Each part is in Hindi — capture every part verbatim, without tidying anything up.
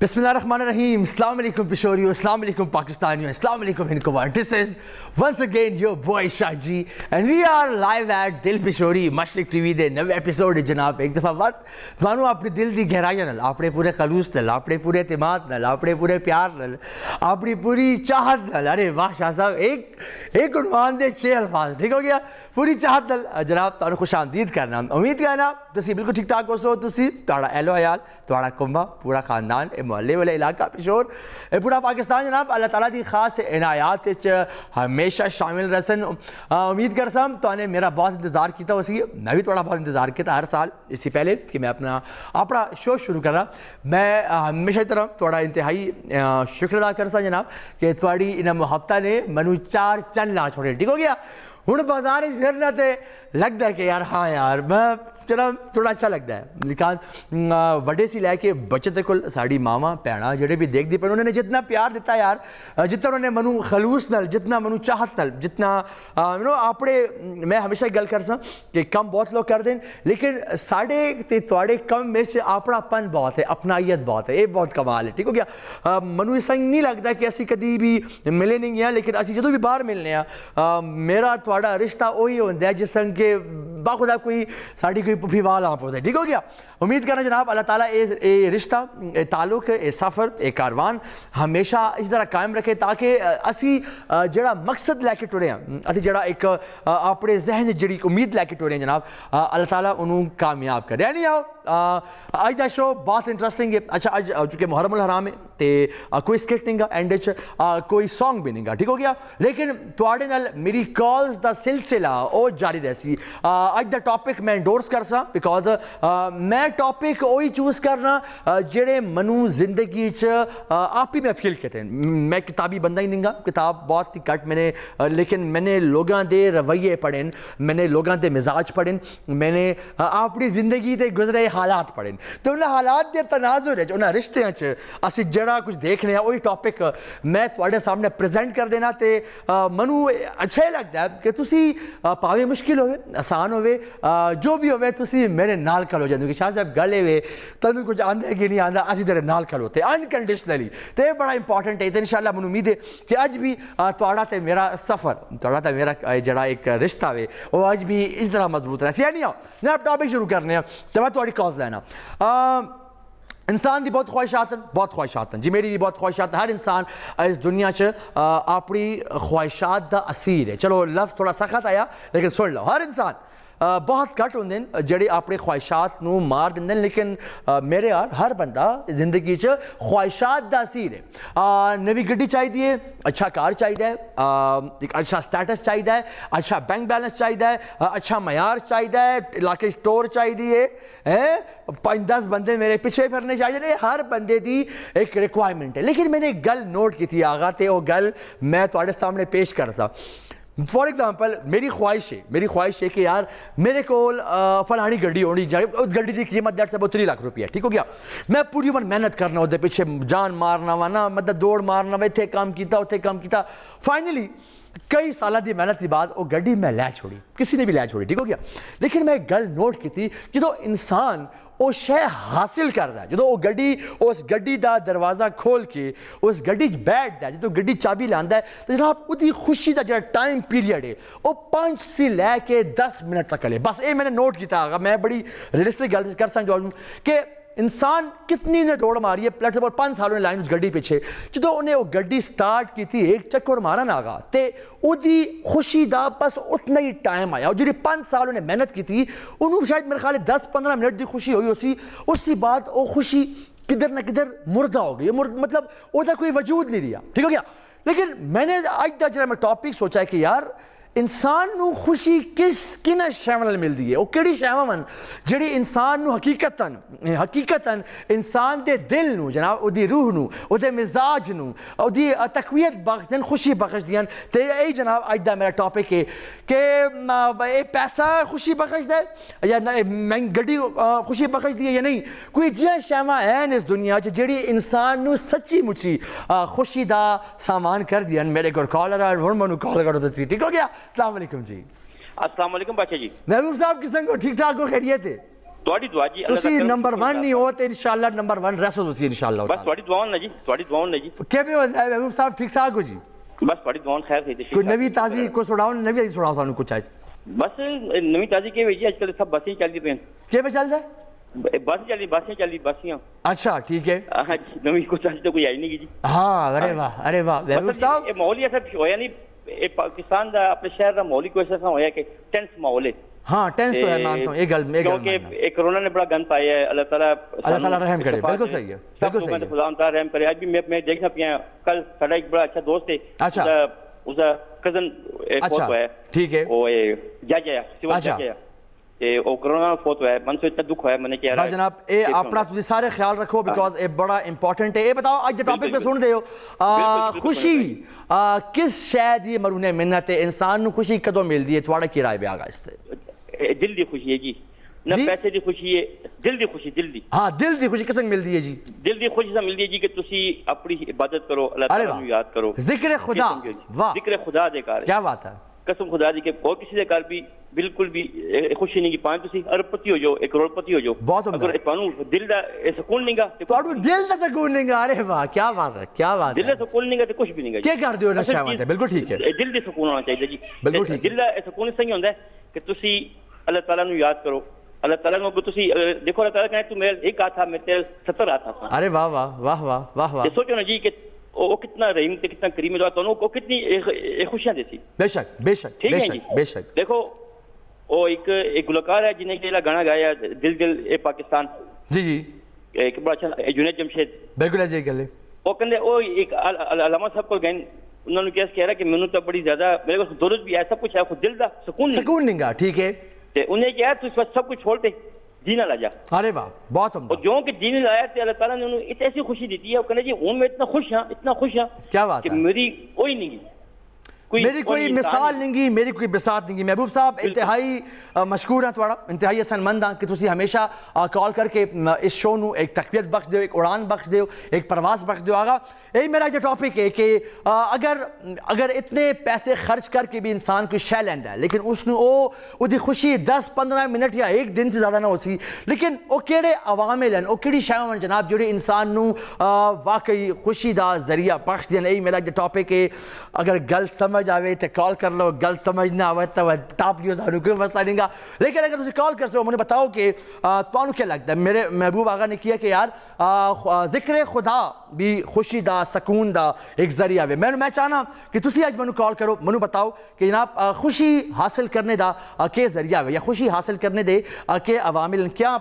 बिस्मिल्लाहिर्रहमानिर्रहीम अस्सलाम वालेकुम पेशौरियों, अस्सलाम वालेकुम पाकिस्तानियों, अस्सलाम वालेकुम हिंदुवार। This is once again your boy Shahji and we are live at Dil Peshori मशरिक TV दे नवे एपिसोड। जनाब एक दफ़ा बात थानू अपने दिल की गहराई नाल, अपने पूरे खलूस नाल, अपने पूरे इतमाद नाल, अपने पूरे प्यार नाल, अपनी पूरी चाहत नाल। अरे वाह शाह साहब, एक एक उनवान दे छः अल्फाज, ठीक हो गया। पूरी चाहत नाल जनाब तुहानू खुशामदीद करना। उम्मीद करना तुसी बिल्कुल ठीक ठाक हो सो। तुसी तुहाड़ा एहलो हयाल, तुहाड़ा कुंबा, पूरा खानदान, मोहल्ले वाला इलाका, पेशौर, पूरा पाकिस्तान जनाब अल्लाह ताला दी खास इनायत हमेशा शामिल रसन। उम्मीद कर साहब तुमने मेरा बहुत इंतजार किया उसी, मैं भी थोड़ा बहुत इंतजार किया हर साल इससे पहले कि मैं अपना अपना शो शुरू करा। मैं हमेशा की तरह थोड़ा इंतहाई शुक्र अदा कर सा जनाब कि थोड़ी इन मुहब्बत ने मनु चार चंद ना छोड़े, ठीक हो गया। हूँ बाजार फिरना तो लगता है कि यार हाँ यार मैं चलो थोड़ा अच्छा लगता है, लेकिन वडे से लैके बच्चे तक कोल साड़ी मामा भैन जोड़े भी देखती पे उन्होंने जितना प्यार दिता यार, जितना उन्होंने मनु खलूस नाल, जितना मनु चाहत नाल, जितना यू नो अपने मैं हमेशा गल कर सा कि कम बहुत लोग कर दें, लेकिन साढ़े ते थोड़े कम में से अपनापन बहुत है, अपनाइत बहुत है। ये बहुत कमाल है, ठीक हो गया। मनु इस नहीं लगता कि असी कभी भी मिले नहीं हैं, लेकिन असी जो भी बाहर मिलने हैं मेरा थोड़ा रिश्ता वही होता है जिस संग के बाखुदा कोई साड़ी कोई पुफी वाल आप होता है, ठीक हो गया। उम्मीद करना जनाब अल्लाह ताला ये रिश्ता, ये ताल्लुक, ये सफ़र, ये कारवान हमेशा इस तरह कायम रखे ताकि असी जड़ा मकसद लैके टुरे हैं, असी जड़ा एक अपने जहन जी उम्मीद लैके टुरे हैं जनाब, अल्लाह ताला उन्हों कामयाब करे। यानी आओ अज का शो बहुत इंट्रस्टिंग है। अच्छा अज चूँकि मुहर्रम उल हराम है तो कोई स्किट नहीं गा, एंड कोई सॉन्ग भी नहीं गा, ठीक हो गया। लेकिन थोड़े नाल मेरी कॉल्स का सिलसिला वो जारी रहसी। अज का टॉपिक मैं इंडोर्स कर सा बिकॉज मैं टॉपिक वही चूज करना जेड़े मनु जिंदगी आप ही मैं फील कहते हैं। मैं किताबी बंदा ही नहीं गा, किताब बहुत ही घट मैंने, लेकिन मैंने लोगों के रवैये पढ़े, मैंने लोगों के मिजाज पढ़े, मैंने अपनी जिंदगी के गुजरे हालात पढ़े, तो उन्होंने हालात के तनाजुर उन्होंने रिश्तों असी जड़ा कुछ देखने वही टॉपिक मैं थोड़े सामने प्रजेंट कर देना। तो मनु अच्छा ही लगता है कि तुम भावे मुश्किल हो आसान हो जो भी हो मेरे नाल करो जाते शाह साहब गले हुए तुम कुछ आंदा कि नहीं आंदा असी तेरे नाल खलोते अनकंडीशनली। तो बड़ा इंपॉर्टेंट है। तो इंशाल्लाह मुझे उम्मीद है कि अज भी थोड़ा तो मेरा सफ़र, थोड़ा तो मेरा जरा एक रिश्ता वे वो अज भी इस तरह मजबूत रहा। सही नहीं आओ जब टॉपिक शुरू करने तो मैं थोड़ी कॉज लैना। इंसान की बहुत ख्वाहिशात हैं, बहुत ख्वाहिशात हैं जी, मेरी भी बहुत ख्वाहिशात। हर इंसान इस दुनिया च अपनी ख्वाहिशात का असीर है। चलो लफ्ज़ थोड़ा सख्त आया लेकिन सुन लो, हर इंसान आ, बहुत घट होंगे जेडे अपने ख्वाहिशात नू मार देंगे, लेकिन आ, मेरे यार हर बंदा जिंदगी च ख्वाहिशात का असीर है। नवी गड्डी चाहिए, अच्छा कार चाहिए, एक अच्छा स्टेटस चाहिए, अच्छा बैंक बैलेंस चाहिए, अच्छा मयार चाहिए, इलाके स्टोर चाहिए है, पाँच दस बंदे मेरे पीछे फिरने चाहिए। हर बंदे की एक रिक्वायरमेंट है। लेकिन मैंने एक गल नोट की थी आगा, तो वो गल मैं थोड़े सामने पेश कर सा। फॉर एग्जाम्पल मेरी ख्वाहिश है, मेरी ख्वाहिश है कि यार मेरे को फलानी गड्डी होनी चाहिए, उस गड्डी की कीमत दैट से वो त्री लाख रुपया, ठीक हो गया। मैं पूरी उम्र मेहनत करना, उसके पीछे जान मारना वा ना, मतलब दौड़ मारना वा, इतने काम किया उत्थे काम किया, फाइनली कई साल की मेहनत के बाद वो गड्डी मैं लै छोड़ी, किसी ने भी लै छोड़ी, ठीक हो गया। लेकिन मैं एक गल नोट की जो इंसान वो शय हासिल करता है, जो वो गड्डी उस गड्डी का दरवाज़ा खोल के उस गड्डी बैठता है, जो गड्डी चाबी लाता है, तो जनाब उसकी खुशी का जो टाइम पीरियड है वो पाँच से लैके दस मिनट तक है। बस ये मैंने नोट किया, मैं बड़ी रियलिस्टिक गल कर सकता हूँ कि इंसान कितनी ने दौड़ मारी है प्लेटफॉर्म पर, पाँच सालों ने लाइन उस गड्डी पीछे, जो उन्हें वो गड्डी स्टार्ट की थी एक चक्कर मारा ना आगा, तो उसकी खुशी का बस उतना ही टाइम आया। जी पाँच साल उन्हें मेहनत की थी, उन्होंने शायद मेरे ख्याल दस पंद्रह मिनट की खुशी हुई उसी उसी बाद वो खुशी किधर ना किधर मुर्दा हो गई, मुर्द मतलब उसका कोई वजूद नहीं रहा, ठीक हो गया। लेकिन मैंने आज का जो मैं टॉपिक सोचा है कि यार इंसान नू खुशी किस किन शैवल मिलती है, वह कि शैवन जी इंसान नू हकीकतन हकीकतन इंसान के दिल नू जनाब उसकी रूह नू उसके मिजाज नू उसकी तकवीयत बख्शदन, खुशी बख्शदियाँ। तो यही जनाब अज का मेरा टॉपिक है कि ये पैसा खुशी बख्शदा है या महंगी गड्डी खुशी बख्शदी है या नहीं। कोई जो शैवां हैं इस दुनिया जी इंसान नू सच्ची मुची खुशी का सामान कर दिया। मेरे को कॉलर हूँ मैं कॉल करो तो ठीक हो गया। अस्सलाम वालेकुम जी। अस्सलाम वालेकुम बादशाह जी। महबूब साहब किस ठीक ठाक हो, खैरियत है? ਤੁਹਾਡੀ ਦੁਆ ਜੀ ਤੁਸੀਂ ਨੰਬਰ वन ਨਹੀਂ ਹੋ ਤੇ ਇਨਸ਼ਾਅੱਲਾ ਨੰਬਰ वन ਰਹਿਸੋ ਤੁਸੀਂ ਇਨਸ਼ਾਅੱਲਾ ਬਸ ਤੁਹਾਡੀ ਦੁਆਵਾਂ ਨੇ ਜੀ ਤੁਹਾਡੀ ਦੁਆਵਾਂ ਨੇ ਜੀ ਕਿਵੇਂ ਹੋ ਮਹਿਬੂਬ ਸਾਹਿਬ ਠੀਕ ਠਾਕ ਹੋ ਜੀ ਬਸ ਤੁਹਾਡੀ ਦੁਆਵਾਂ ਖੈਰ ਹੈ ਜੀ ਕੋਈ ਨਵੀਂ ਤਾਜ਼ੀ ਕੋਈ ਸੁਣਾਓ ਨਵੀਂ ਤਾਜ਼ੀ ਸੁਣਾਓ ਸਾਨੂੰ ਕੁਝ ਅੱਜ ਬਸ ਨਵੀਂ ਤਾਜ਼ੀ ਕਿਵੇਂ ਜੀ ਅੱਜ ਕੱਲ ਸਭ ਬਸੀ ਚੱਲਦੀ ਪਈ ਕਿਵੇਂ ਚੱਲਦਾ बस चली बसें चली बसियां अच्छा ठीक है नवी कुछ आज तो कोई आई नहीं जी हां अरे वाह अरे वाह महबूब साहब ये माहौल ऐसा होया नहीं ए पाकिस्तान दा अपने शहर दा माहौल को ऐसा होया कि टेंस माहौल है हां टेंस तो है मानता हूं ये गल ये गल क्योंकि एक कोरोना ने बड़ा गंद पाया है अल्लाह ताला अल्लाह ताला रहम करे बिल्कुल सही है बिल्कुल सही है खुदा ताला रहम करे आज भी मैं मैं देखना पिया कल साडा एक बड़ा अच्छा दोस्त है अच्छा उसका कजन फोटो है ठीक है वो जा गया सिवा जा गया ए ओ कोरोना फोत है मन से इतना दुख है मैंने कह रहा है जनाब ए अपना तुम सारे ख्याल रखो बिकॉज़ ए बड़ा इंपॉर्टेंट है ए बताओ आज के टॉपिक पे सुन दे हो खुशी किस शय दी मरूने मिन्नत है इंसान नु खुशी कदो मिलदी है थोड़ा किराए पे आगाज थे दिल दी खुशी है जी ना पैसे दी खुशी है दिल दी खुशी दिल दी हां दिल दी खुशी किसंग मिलदी है जी दिल दी खुशी से मिलदी है जी कि तुसी अपनी इबादत करो अल्लाह ताला नु याद करो जिक्र खुदा वाह जिक्र खुदा दे कार क्या बात है कसम खुदा दी के और किसी दे कार भी बिल्कुल भी खुशी नहीं कि पांच तुसी अरबपति हो जाओ एक करोड़पति हो जाओ अगर पानू दिल दा सुकून नहींगा ते तोडू दिल दा सुकून नहींगा अरे वाह क्या बात है क्या बात है दिल दा सुकून नहींगा ते कुछ भी नहींगा क्या कर दियो ना शाबाश है बिल्कुल ठीक है दिल दी सुकून होना चाहिए जी बिल्कुल ठीक दिल दा सुकून सही होंदा है कि तुसी अल्लाह ताला नु याद करो अल्लाह ताला नु तुसी देखो अल्लाह ताला कहे तू मेरे एक हाथ था मेरे तेरे सत्तर हाथ था अरे वाह वाह वाह वाह वाह वाह सोचो ना जी कि ओ कितना रहीम थे कितना करीम था दोनों को कितनी खुशियां देती बेशक बेशक ठीक है जी बेशक देखो ओ एक एक गुलकार है जिन्हें केला गाना गाया दिल दिल ए पाकिस्तान जी जी एक बड़ा अच्छा जुनेद जमशेद बिल्कुल जी गले ओ कहंदे ओ एक अलामा साहब को गन उन्होंने क्या कह रहा कि मेनू तो बड़ी ज्यादा मेरे को दर्द भी ऐसा कुछ है खुद दिल दा सुकून सुकून नहींगा ठीक है ते उन्हें क्या तू सब कुछ छोड़ दे जीना लाजा अरे वाह बहुत और जो कि जीने लाया थे अल्लाह ताला ने उन्हें इतनी ऐसी खुशी दी है और कहने जी हूं मैं इतना खुश हां इतना खुश हां क्या बात है कि मेरी कोई नहीं कोई मेरी कोई मिसाल नहीं मेरी कोई बिसात नहीं महबूब साहब इंतहाई मशकूर हां थोड़ा इंतहाई हसनमंद हां कि तुसी हमेशा कॉल करके इस शो नु एक तकवीत बख्श देओ एक उड़ान बख्श देओ एक परवास बख्श देओ आगा यही मेरा जो टॉपिक है कि अगर अगर इतने पैसे खर्च करके भी इंसान कोई शय लैंदा है लेकिन उसनु ओ उदी खुशी दस पंद्रह मिनट या एक दिन से ज़्यादा ना हो सी लेकिन वो केड़े अवामिल हैं वो केड़ी शय हैं जनाब जिहड़ी इंसान नु वाकई खुशी दा जरिया बख्श देन यही मेरा जो टॉपिक है अगर गल समझ समझ आवे तो कॉल कर लो गल समझ ना आवे तो टॉप न्यूज़ आने कोई मसला नहीं गा लेकिन अगर तुम कॉल करते हो मुझे बताओ कि तुहानू क्या लगता है मेरे महबूब आगा ने किया कि यार जिक्र खुदा भी खुशी दा सकून दा एक जरिया वे मैं मैं चाहना कि तुसी आज मैं कॉल करो मैं बताओ कि जनाब खुशी हासिल करने दा के जरिया वे या खुशी हासिल करने दे के अवामिल क्या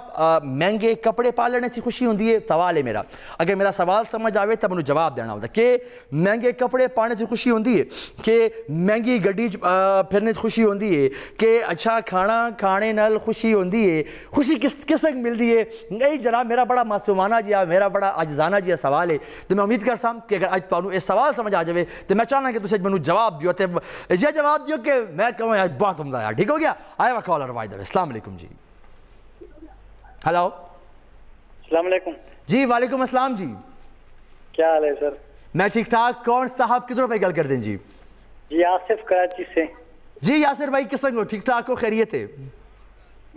महंगे कपड़े पा लेने से खुशी होंदी है सवाल है मेरा अगर मेरा सवाल समझ आवे तो मैं जवाब देना होता कि महंगे कपड़े पाने से खुशी होंदी है कि महंगी गड्डी फिरने खुशी होंदी है कि अच्छा खाना खाने नाल खुशी होंदी है खुशी किस किस मिलती है नहीं जनाब मेरा बड़ा मासूमाना जिहा मेरा बड़ा अजजाना जिहा सवाल है तो मैं उम्मीद कर सां कि अगर अज तुहानू इस सवाल समझ आ जाए तो मैं चाहना कि तुसीं मैनू जवाब दियो तो यह जवाब दियो कि मैं कहूँ आज बहुत उम्दा यार ठीक हो गया आया कॉलर वायदा अस्सलाम वालेकुम जी हेलो अस्सलाम वालेकुम जी वालेकुम अस्सलाम जी क्या हाल है सर मैं ठीक ठाक कौन साहब किस पे गल कर दें जी जी आसिफ कराची से जी यासिर भाई किसंग हो ठीक ठाक हो खैरियत है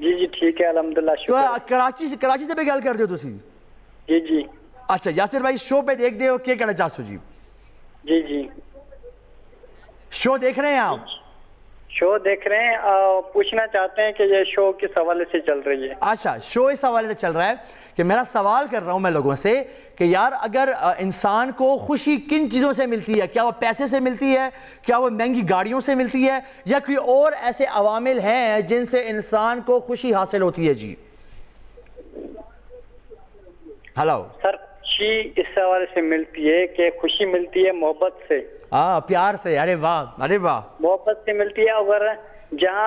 जी जी ठीक है अल्हम्दुलिल्लाह शुक्र तो कराची से कराची से भी गल कर दियो तुसी जी जी अच्छा यासिर भाई शो पे देख दे हो के कहना चाहसो जी जी जी शो देख रहे हैं आप शो देख रहे हैं आ, पूछना चाहते हैं कि ये शो किस हवाले से चल रही है अच्छा शो इस हवाले से चल रहा है कि मेरा सवाल कर रहा हूँ मैं लोगों से कि यार अगर इंसान को खुशी किन चीज़ों से मिलती है क्या वो पैसे से मिलती है क्या वो महंगी गाड़ियों से मिलती है या कोई और ऐसे अवामिल हैं जिनसे इंसान को खुशी हासिल होती है जी हेलो सर खुशी इस हवाले से मिलती है कि खुशी मिलती है मोहब्बत से हाँ प्यार से अरे वाह अरे वाह मोहब्बत से मिलती है अगर जहाँ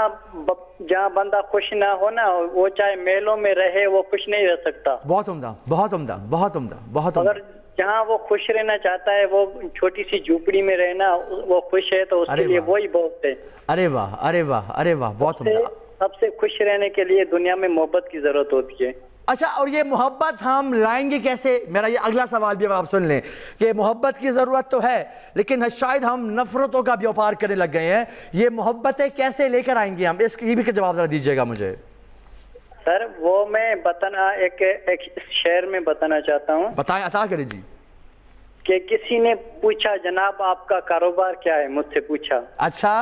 जहाँ बंदा खुश ना हो ना वो चाहे मेलों में रहे वो खुश नहीं रह सकता बहुत उम्दा बहुत उम्दा बहुत उम्दा बहुत अगर जहाँ वो खुश रहना चाहता है वो छोटी सी झोपड़ी में रहना वो खुश है तो उसके लिए वो ही बहुत है अरे वाह अरे वाह अरे वाह बहुत उम्दा सबसे खुश रहने के लिए दुनिया में मोहब्बत की जरूरत होती है अच्छा और ये मोहब्बत हम लाएंगे कैसे मेरा ये अगला सवाल भी आप सुन लें कि मोहब्बत की ज़रूरत तो है लेकिन शायद हम नफरतों का व्यापार करने लग गए हैं ये मोहब्बतें कैसे लेकर आएंगे हम इस ये भी का जवाब ज़रा दीजिएगा मुझे सर वो मैं बताना एक, एक शेर में बताना चाहता हूँ। बताएं अता करें जी। कि किसी ने पूछा जनाब आपका कारोबार क्या है, मुझसे पूछा। अच्छा।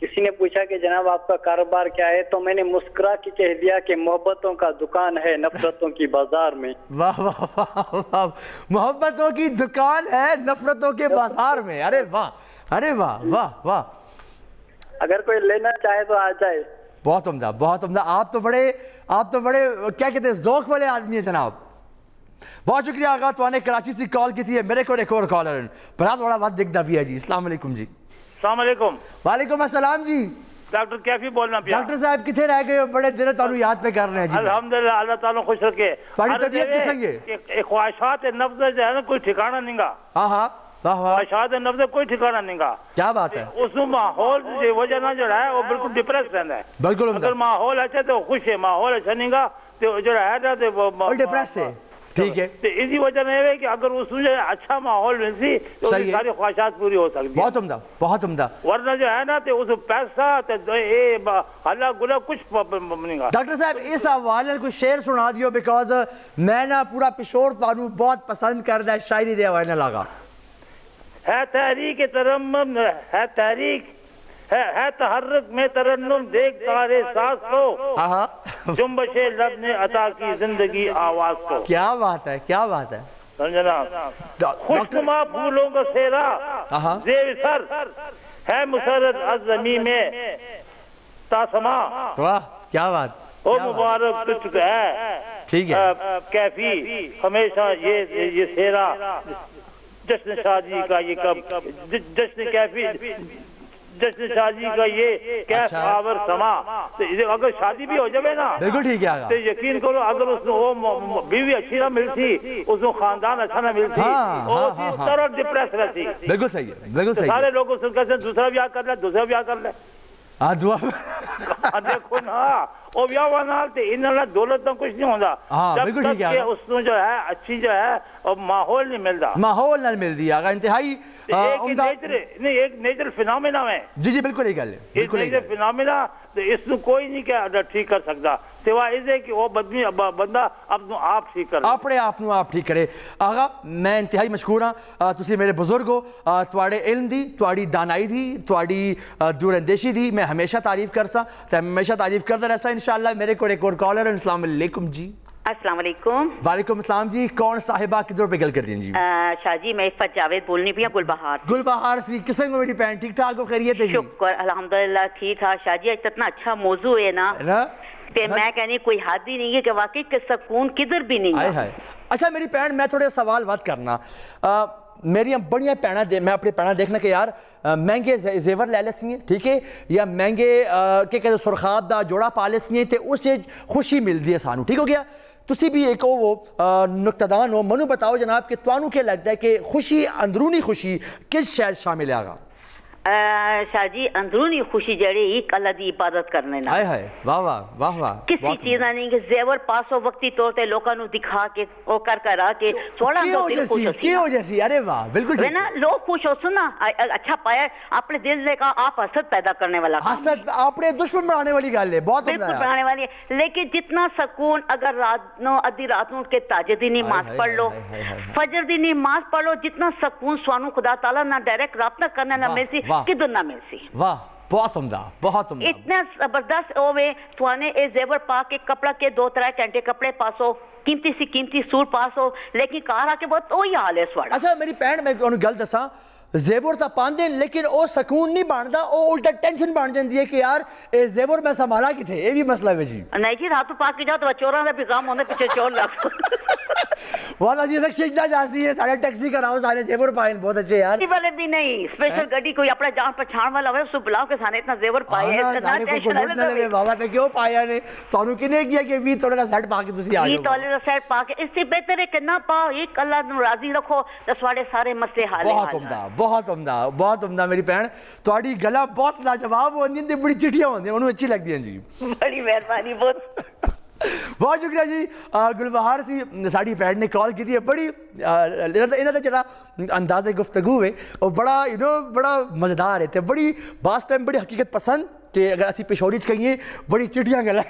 किसी ने पूछा कि जनाब आपका कारोबार क्या है, तो मैंने मुस्कुरा के कह दिया कि मोहब्बतों का दुकान है नफरतों की बाजार में। वाह वाह वाह वाह, मोहब्बतों की दुकान है नफरतों के बाजार में। अरे वाह, अरे वाह वाह वाह, अगर कोई लेना चाहे तो आ जाए। बहुत उम्दा, बहुत उम्दा। आप तो बड़े आप तो बड़े क्या कहते हैं, ज़ौक़ वाले आदमी है जनाब। बहुत शुक्रिया आगा। तो आने कराची से कॉल की थी है। मेरे को एक और कॉलर बड़ा थोड़ा बात दिखता भी है जी। अस्सलाम वालेकुम जी। अस्सलाम वालेकुम। वालेकुम अस्सलाम जी। डॉक्टर कैफी बोलना पिया। डॉक्टर साहब किथे रह गए हो, बड़े दिनों तालू याद पे कर रहे हैं जी। अल्हम्दुलिल्लाह, अल्लाह ताला खुश रखे। सारी तबीयत किसंग है, ख्वाहिशात नफ्स जो है ना कोई ठिकाना नहीं गा। हां हां वाह वाह, ख्वाहिशात नफ्स कोई ठिकाना नहीं गा। क्या बात है। उस माहौल की वजह ना जो है वो बिल्कुल डिप्रेस रहता है। बिल्कुल, अगर माहौल अच्छा तो खुश है, माहौल अच्छा नहीं गा तो जो है ना तो डिप्रेस है। ठीक है, तो इसी वजह है कि अगर उसमें अच्छा माहौल मिल सी तो सारी ख्वाहिशात पूरी हो सकती है। बहुत उम्दा, बहुत उम्दा। वरना जो है ना तो उस पैसा हल्ला गुला कुछ बनेगा। डॉक्टर साहब इस हवाले कुछ शेर सुना दियो, बिकॉज मैं ना पूरा पिशोर तारू बहुत पसंद करता है। शायरी दे हवाले लगा है तहरीक तरन्नुम है, तहरीक है, है तहर्रुक में तरन्नुम देख सारे सास को, जुम्बशे लब ने अता की जिंदगी आवाज को। क्या बात है, क्या बात है। खुशनुमा फूलों का सेहरा जेब सर है, मुसरत अज़मी में तासमा। क्या बात और मुबारक तुझको है। ठीक है कैफी, हमेशा ये ये सेहरा जश्न शादी का, ये कब जश्न कैफी जश्न शादी का ये कैफ पावर समा। तो अगर शादी भी हो जाए ना बिल्कुल ठीक है, तो यकीन करो अगर उसने वो बीवी अच्छी ना मिलती, उसको खानदान अच्छा ना मिलती, और डिप्रेस रहती। बिल्कुल सही है, बिल्कुल सही। सारे लोग उसको कहते हैं दूसरा ब्याह कर ले, दूसरा ब्याह कर ले। देखो ना वो ब्याह वाला इन्होंने दौलत में कुछ नहीं होता, उसमें जो है अच्छी जो है और माहौल नहीं मिलता, माहौल ना मिलती। इंतहाई नहीं एक नेचुरल फिनोमेना है। जी जी बिल्कुल ही गल है, बिल्कुल ही गल है फिनोमेना। तो इसको कोई नहीं क्या ठीक कर सकता, सिवाय इसे कि वो बदमी बंदा अपने आप ठीक करे, अपने आप नू आप ठीक करे। आगा मैं इंतहाई मशहूर हाँ, तुसी मेरे बुजुर्ग हो, तुहाड़े इल्म दी, तुहाड़ी दानाई दी, तुहाड़ी दूरअंदेशी दी मैं हमेशा तारीफ करसा, ते हमेशा तारीफ करता रहसा इंशाअल्लाह। मेरे को एक और कॉलर है। अस्सलाम वालेकुम जी। अस्सलाम वालेकुम। वालेकुम अस्सलाम जी। कौन साहिबा किधर पे गल कर दी जी? शाह जी मैं इफ़त जावेद बोलनी पी। गुलबहार गुलबहार सी किसंग मेरी भैन, ठीक ठाक हो, खैरियत है? शुक्र अल्हम्दुलिल्लाह ठीक ठाक। शाह जी आज इतना अच्छा मौजू है ना, ते मैं कहनी कोई हद ही नहीं है कि वाकई के सकून किधर भी नहीं है। अच्छा मेरी भैन मैं थोड़े सवाल बात करना, मेरी बड़ियाँ पैना दे मैं अपने पैना देखना कि यार महंगे जे, जेवर लै लैसी हैं, ठीक है, या महंगे के कहते सुरखाब का जोड़ा पा लैसी हैं, तो उससे खुशी मिलती है सानू। ठीक हो गया, तुसी भी एक वो नुक्तादान हो, मनु बताओ जनाब कि तुहानू क्या लगता है कि खुशी अंदरूनी खुशी किस शायद शामिल है? आगा शाह जी अंदरूनी खुशी जड़ी अल्लाह की इबादत करने ना। आए हाय वाह वाह वाह वाह, किसी चीज़ नहीं कि जेवर पासो वक्ती तौर पे लोगों को दिखा के ओ कर करा के थोड़ा बहुत खुश हो क्यों जैसी। अरे वाह बिल्कुल है ना, लोग खुश हो सुना अच्छा पाया अपने दिल ने का आप हसद पैदा करने वाला, हसद अपने दुश्मन बनाने वाली गल है, बहुत बिल्कुल बनाने वाली है। लेकिन जितना सुकून अगर रात नो आधी रात नो के ताजे दी नमाज पढ़ लो, फजर दी नमाज पढ़ लो, जितना सुकून सानू खुदा ताला ना डायरेक्ट राब्ता करने ना मिलसी किधर ना मिलसी। वाह बहुत उम्दा, बहुत उम्दा। इतना जबरदस्त होवे तुआने ए जेवर पा के कपड़ा के दो तरह घंटे कपड़े पासो कीमती सी कीमती सूट पासो, लेकिन कार आके बहुत वही हाल है स्वाड़ा। अच्छा मेरी भैन मैं उन्हें गल दसा, जेवर तो पाते लेकिन वो सुकून नहीं बनता, उल्टा टेंशन बन जाती है कि यार ए जेवर मैं संभाला कितने, ये भी मसला है जी। नहीं जी रात पा के जाओ तो चोरों का भी काम होने पीछे चोर लग वाला जी रक्षिता जासी है, सारे टैक्सी कराओ, सारे जेवर पाए बहुत अच्छे यार वाले भी नहीं, स्पेशल गाड़ी कोई अपना जान पहचान वाला हो उसको बुलाओ के सारे इतना जेवर पाए है इतना टेंशन है ना रे बाबा ते क्यों पाया ने थानू किने किया कि वी तोले दा सेट पा के तुसी आ जाओ, वी तोले दा सेट पा के इससे बेहतर है कि ना पाओ, एक अल्लाह नु राजी रखो तो सारे सारे मसले हल हो। बहुत उम्दा, बहुत उम्दा, बहुत उम्दा मेरी भैन। तुहाड़ी गला बहुत लाजवाब होंदी ते बड़ी चिट्ठियां होंदियां, उनु अच्छी लगदी हैं जी। बड़ी मेहरबानी, बहुत बहुत शुक्रिया जी। गुलबहार सी साड़ी भैन ने कॉल की थी है। बड़ी इन्हों का जरा अंदाज़ गुफ्तगू है और बड़ा यू नो बड़ा मज़ेदार है, तो बड़ी बास टाइम बड़ी हकीकत पसंद, कि अगर असी पेशौरी च कहिए बड़ी चिट्ठियाँ गल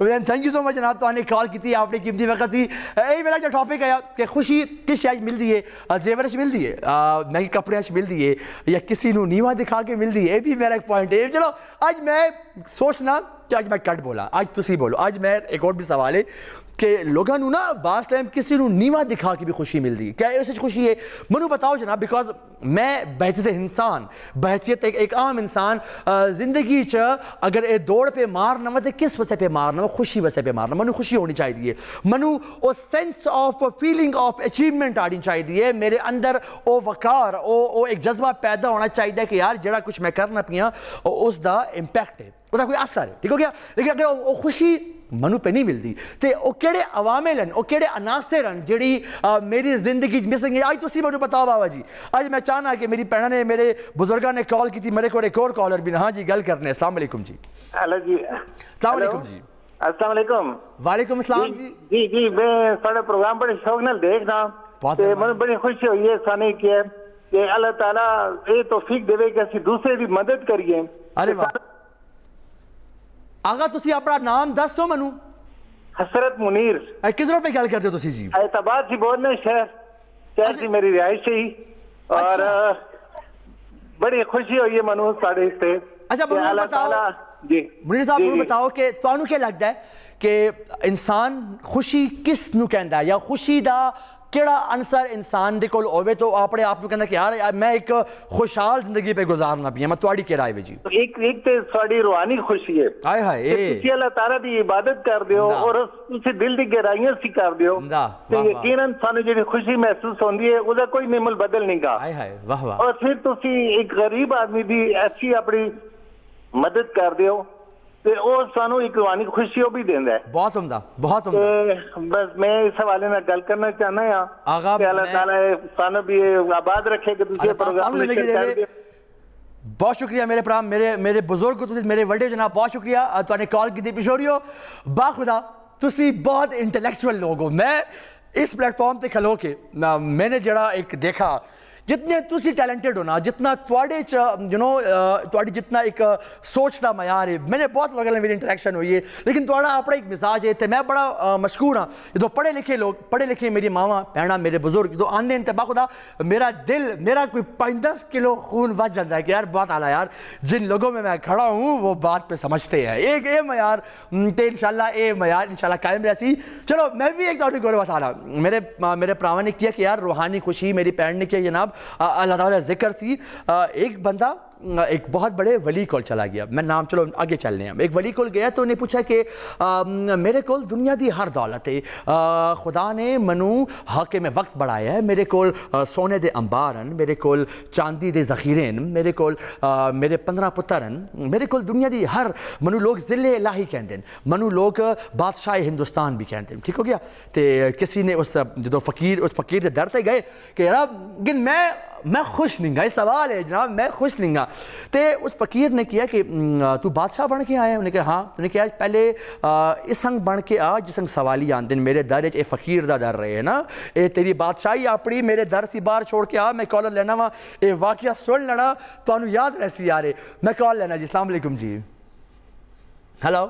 थैंक यू सो मच जनाब, तो आने कॉल की आपने कीमती वक्त थी। यही मेरा जो टॉपिक है कि खुशी किस शायद मिलती है, जेवर मिलती है, नए कपड़े मिलती है या किसी को नीवा दिखा के मिलती है, ये भी मेरा एक पॉइंट है। चलो आज मैं सोचना कि आज मैं कट बोला, आज तुसी बोलो। आज मैं एक और भी सवाल है कि लोगों ना बास टाइम किसी को नीवा दिखा के भी खुशी मिलती है, क्या उस खुशी है? मनु बताओ जनाब, बिकॉज मैं बहसीत इंसान, बहसीत एक, एक आम इंसान जिंदगी च अगर ए दौड़ पे मार ना तो किस वजह पे मारना हो, खुशी वजह पे मारना। मनु खुशी होनी चाहिए, मनु वो sense of feeling of achievement आनी चाहिए मेरे अंदर, वो वकार वो एक जज्बा पैदा होना चाहिए कि यार जरा कुछ मैं करना पिया उसका इंपैक्ट है, उसका कोई असर है, ठीक हो गया। लेकिन अगर वो खुशी मनु पे नहीं मिलती तो वह किड़े अवामिल हैं, किड़े अनासर हैं जी मेरी जिंदगी मिसिंग है। आज तुम मैं बताओ बाबा जी, आज मैं चाहना कि मेरी भैन ने मेरे बुजुर्गों ने कॉल की थी, मेरे को एक और कॉलर भी हाँ जी गल करने। अस्सलाम वालेकुम जी। हेलो जी। अस्सलाम वालेकुम जी। अस्सलाम वालेकुम। वालेकुम अस्सलाम जी। जी जी मैं सारा प्रोग्राम बड़े शौक नाल देख रहा, मैं बड़ी खुशी हुई है सानी की कि अल्लाह ताला ये तौफीक देवे कि असी दूसरे की मदद करिए। अरे वाह, अगर तुसी अपना नाम दस दो। मनु हसरत मुनीर। किस पे गल करते हो तुसी जी? एतबाद जी बोलने, शहर शहर जी मेरी रिहाइश ही। और बड़ी खुशी हुई है मनु साढ़े से। अच्छा मुनीर बताओ जी, मुनीर साहब मुझे बताओ कि तुहानू क्या लगता है कि इंसान खुशी किस नू कहंदा है, या खुशी दा किड़ा अंसर इंसान दे कोल होवे तो अपने आप को कहना कि यार, यार मैं एक खुशहाल जिंदगी पे गुजारना भी है। मैं थोड़ी किराए में जी एक एक ते थोड़ी रूहानी खुशी है। हाय हाय कि अल्लाह ताला दी इबादत कर दियो और उससे दिल दी गहराइयां सी कर दियो तो यकीनन सानू जेड़ी खुशी महसूस होंदी है ओदा कोई नेमल बदल नहीं गा। हाय हाय वाह वाह। और फिर तुसी एक गरीब आदमी दी ऐसी अपनी मदद कर दियो ते और सानू एक रूहानी खुशी भी देंदा है। बहुत उम्दा, बहुत उम्दा। बस मैं इस हवाले में गल करना चाहना है आगा, अल्लाह ताला सानू भी आबाद रखे कि तुझे प्रोग्राम में कर दे। बहुत शुक्रिया मेरे भरा, मेरे मेरे बुजुर्ग तुझे, मेरे वड्डे जनाब बहुत शुक्रिया तुहाने कॉल की। दिल पेशोरियो बाखुदा तुसी बहुत इंटेलेक्चुअल लोग हो। मैं इस प्लेटफॉर्म ते खलो के ना मैंने जरा एक देखा जितने तुसी टैलेंटेड हो ना, जितना थोड़े यू नो थोड़ी जितना एक सोच का मयार है, मैंने बहुत लोगों ने मेरी इंटरेक्शन हुई है, लेकिन थोड़ा अपना एक मिजाज है तो मैं बड़ा मशहूर हाँ। जो पढ़े लिखे लोग, पढ़े लिखे मेरी मावा भैन मेरे बुजुर्ग जो आंदे हैं तो बाखुदा मेरा दिल, मेरा कोई पाँच दस किलो खून बच जाता है कि यार बहुत आला यार, जिन लोगों में मैं खड़ा हूँ वो बात पर समझते हैं। एक ए मयार तो इंशाल्लाह ए मयार इंशाल्लाह कायम रहसी। चलो मैं भी एक तौर गौरव था, मेरे मेरे भरावान ने किया कि यार रूहानी खुशी मेरी भैन ने किया जनाब अल्लाह ताला जिक्र सी। एक बंदा एक बहुत बड़े वली कोल चला गया, मैं नाम चलो आगे चल रहे हैं। एक वली कोल गया तो उन्हें पूछा कि मेरे कोल दुनिया दी हर दौलत है, खुदा ने मनु हक में वक्त बढ़ाया है, मेरे कोल सोने दे अंबार हैं, मेरे कोल चांदी दे जखीरे हैं, मेरे कोल मेरे पंद्रह पुत्र हैं, मेरे कोल दुनिया दी हर मनु लोग जिले इलाही कहते हैं, मनु लोग बादशाह हिंदुस्तान भी कहते हैं, ठीक हो गया। तो किसी ने उस जो फकीर उस फकीर के दर ते गए कि जनाब गिन मैं मैं खुश नहीं गा, ये सवाल है जनाब मैं खुश नहीं गा। तो उस फकीर ने किया कि तू बादशाह बन के आया, उन्हें कहा हाँ, उन्हें कहा पहले इस संग बन के आ जिस संग सवाली आते हैं, मेरे दर ए फकीर दा दर रहे है ना, ये तेरी बादशाही अपनी मेरे दर सी बाहर छोड़ के आ, मैं कॉलर लेना वा ये वाकया सुन लेना तो याद रह सी यार। मैं कॉल लेना जी। अस्सलाम वालेकुम जी। हेलो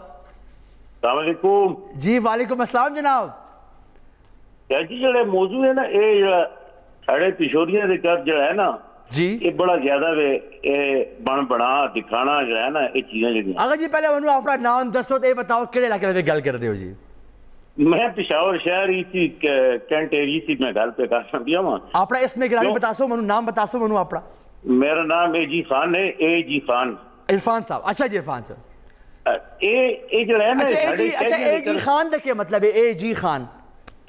जी। वालेकुम अस्सलाम जनाब। जो मौजू है ना ये पिशोरिया जो है ना जी, ये बड़ा ज्यादा वे बन बना दिखाना जो है ना ये चीजें जी। अगर जी पहले मनु अपना नाम दसो तो ये बताओ किड़े इलाके में गल करते हो जी? मैं पेशावर शहर इसी कैंट एरिया सी मैं गल पे कर सकती हूं। अपना इसमें ग्रामीण बतासो मनु, नाम बतासो मनु अपना। मेरा नाम ए जी खान है, ए जी खान। इरफान साहब। अच्छा जी इरफान साहब। ए ए जो है ना अच्छा ए जी, अच्छा ए जी खान का क्या मतलब है? ए जी खान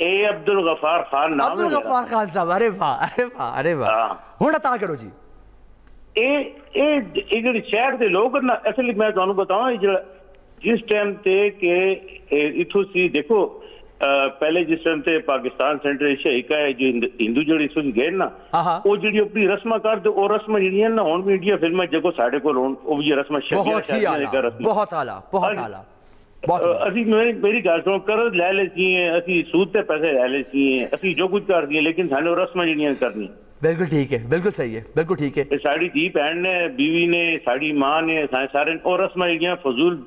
ए अब्दुल गफार खान नाम। अब्दुल गफार खान साहब। अरे वाह अरे वाह अरे वाह। हुण अता करो जी। ए ए इधर शहर दे लोग ना असली मैं तुहानू बतावां इधर जिस टाइम ते के इथों सी देखो पहले जिस टाइम ते पाकिस्तान सेंटर एशिया इका है जो हिंदू जड़ी सुन गए ना वो जड़ी अपनी रस्मा कर दे और रस्म जड़ियां ना हुण भी इंडिया फिल्म जको साडे कोल हुण ओ भी रस्म शकीया बहुत आला बहुत आला अभी मेरी मेरी गासों कर्ज ले लेती हैं, अभी सूद पे पैसे ले लेती हैं, अभी जो कुछ करती हैं लेकिन सानू रस्म इंजीनियर करनी। बिल्कुल ठीक है, बिल्कुल सही है, बिल्कुल ठीक है। साड़ी दी बहन ने, बीवी ने, साड़ी माँ ने, सारे और रस्म इंजीनियर फजूल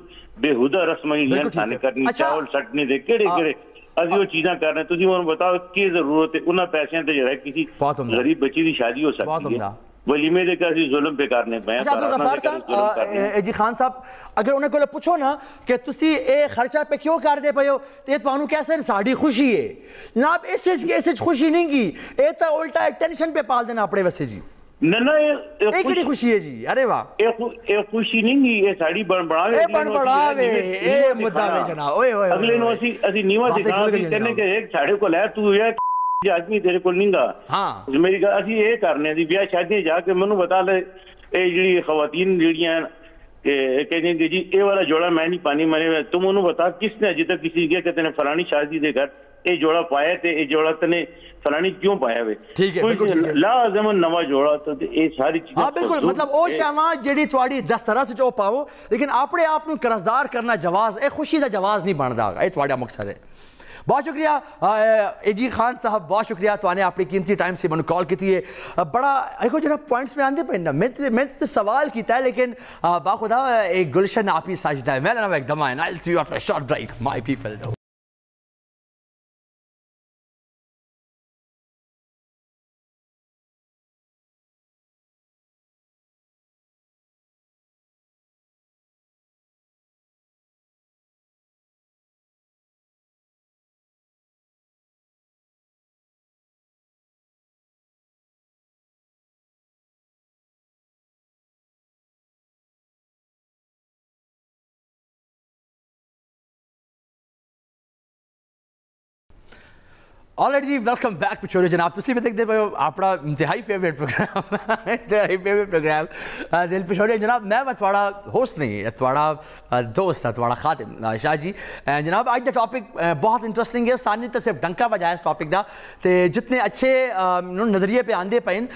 बेहुदा रस्म खाने करनी अच्छा, चावल सटने दे केड़े केड़े अभी वो चीज़ा कर रहे तुसी हुन बताओ की जरूरत है उन्हां पैसें ते जेह्ड़ा किसी गरीब बच्ची दी शादी हो सकती है वलीमे दे के जुल्म पे करने पे हैं जी खान साहब अगर उन्हें कोई पूछो ना कि तुसी ए खर्चा पे क्यों कर दे पे हो तो ये तुहानू कैसे साड़ी खुशी है ना आप इस चीज की इस खुशी नहीं की ये तो उल्टा एक टेंशन पे पाल देना अपने वैसे जी ना ना एक ही खुशी है जी अरे वाह एक खुशी नहीं ये साड़ी बन बढ़ावे ए बन बढ़ावे ए मुद्दा में जना ओए ओए अगले नो असी असी नीवा दिखा कहने के एक साड़ी को ले तू ये आदमी तेरे को निंगा हाँ मेरी अभी ये करने दी ब्याह शादी जाके मैं बता ले जी खवातीन जड़िया कहने जी ये वाला जोड़ा मैं नहीं पानी मैंने तुम उन्होंने बता किसने अजे तक किसी गया कहते हैं फलानी शादी के घर ये जोड़ा पाया थे ये जोड़ा तने फलानी क्यों पाया वे ठीक है बिल्कुल लाजम नवा जोड़ा तो ये सारी चीजें हां बिल्कुल मतलब ओ शमा जेडी थोड़ी दस तरह से जो पाओ लेकिन अपने आप को कर्जदार करना जवाज ए खुशी दा जवाज नहीं बनदा ए थोड़ा मकसद है बहुत शुक्रिया एजी खान साहब बहुत शुक्रिया तो आने अपनी कीमती टाइम से मैं कॉल की है बड़ा देखो जरा पॉइंट्स में आंदे पे ना मैं मैं तो सवाल किया है लेकिन बाखुदा एक गुलशन आप ही साजदा है मैं ना एकदम I will see you after short break my people दो ऑलराइट जी वेलकम बैक पिछोरे जनाब तुसी भी देखते हो आपका इंतहाई फेवरेट प्रोग्राम इंतहाई फेवरेट प्रोग्राम दिल पिछोरे जनाब मैं थोड़ा होस्ट नहीं थोड़ा दोस्त है थोड़ा खातिम शाह जी जनाब आज का टॉपिक बहुत इंटरेस्टिंग है सानी तो सिर्फ डंका बजाया इस टॉपिक का तो जितने अच्छे नज़रिए पे आंदे पैन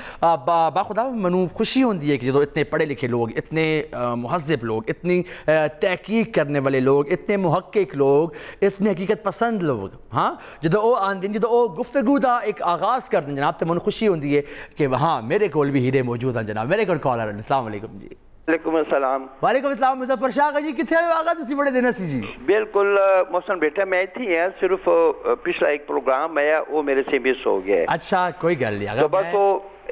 बाखुदा मैं खुशी होती है कि जो इतने पढ़े लिखे लोग इतने मुहज़्ज़ब लोग इतनी तहकीक करने वाले लोग इतने मुहक्किक लोग इतने हकीकत पसंद लोग हाँ जो वो आंदे जो वो गुफ्तगू का एक आगाज़ कर दें जनाब तो मैं खुशी होती है कि हाँ मेरे को भी हीरे मौजूद हैं जनाब मेरे को कॉल आ रहे हैं अस्सलाम वालेकुम जी वालेकुम अस्सलाम वालेकुम अस्सलाम मुजफ्फर शाह जी किथे हो आगा तुसी बड़े दिन सी जी बिल्कुल मौसम बेटा मैं इथे ही हां सिर्फ पिछला एक प्रोग्राम आया वो मेरे से मिस हो गया है अच्छा कोई गल नहीं अगर बस वो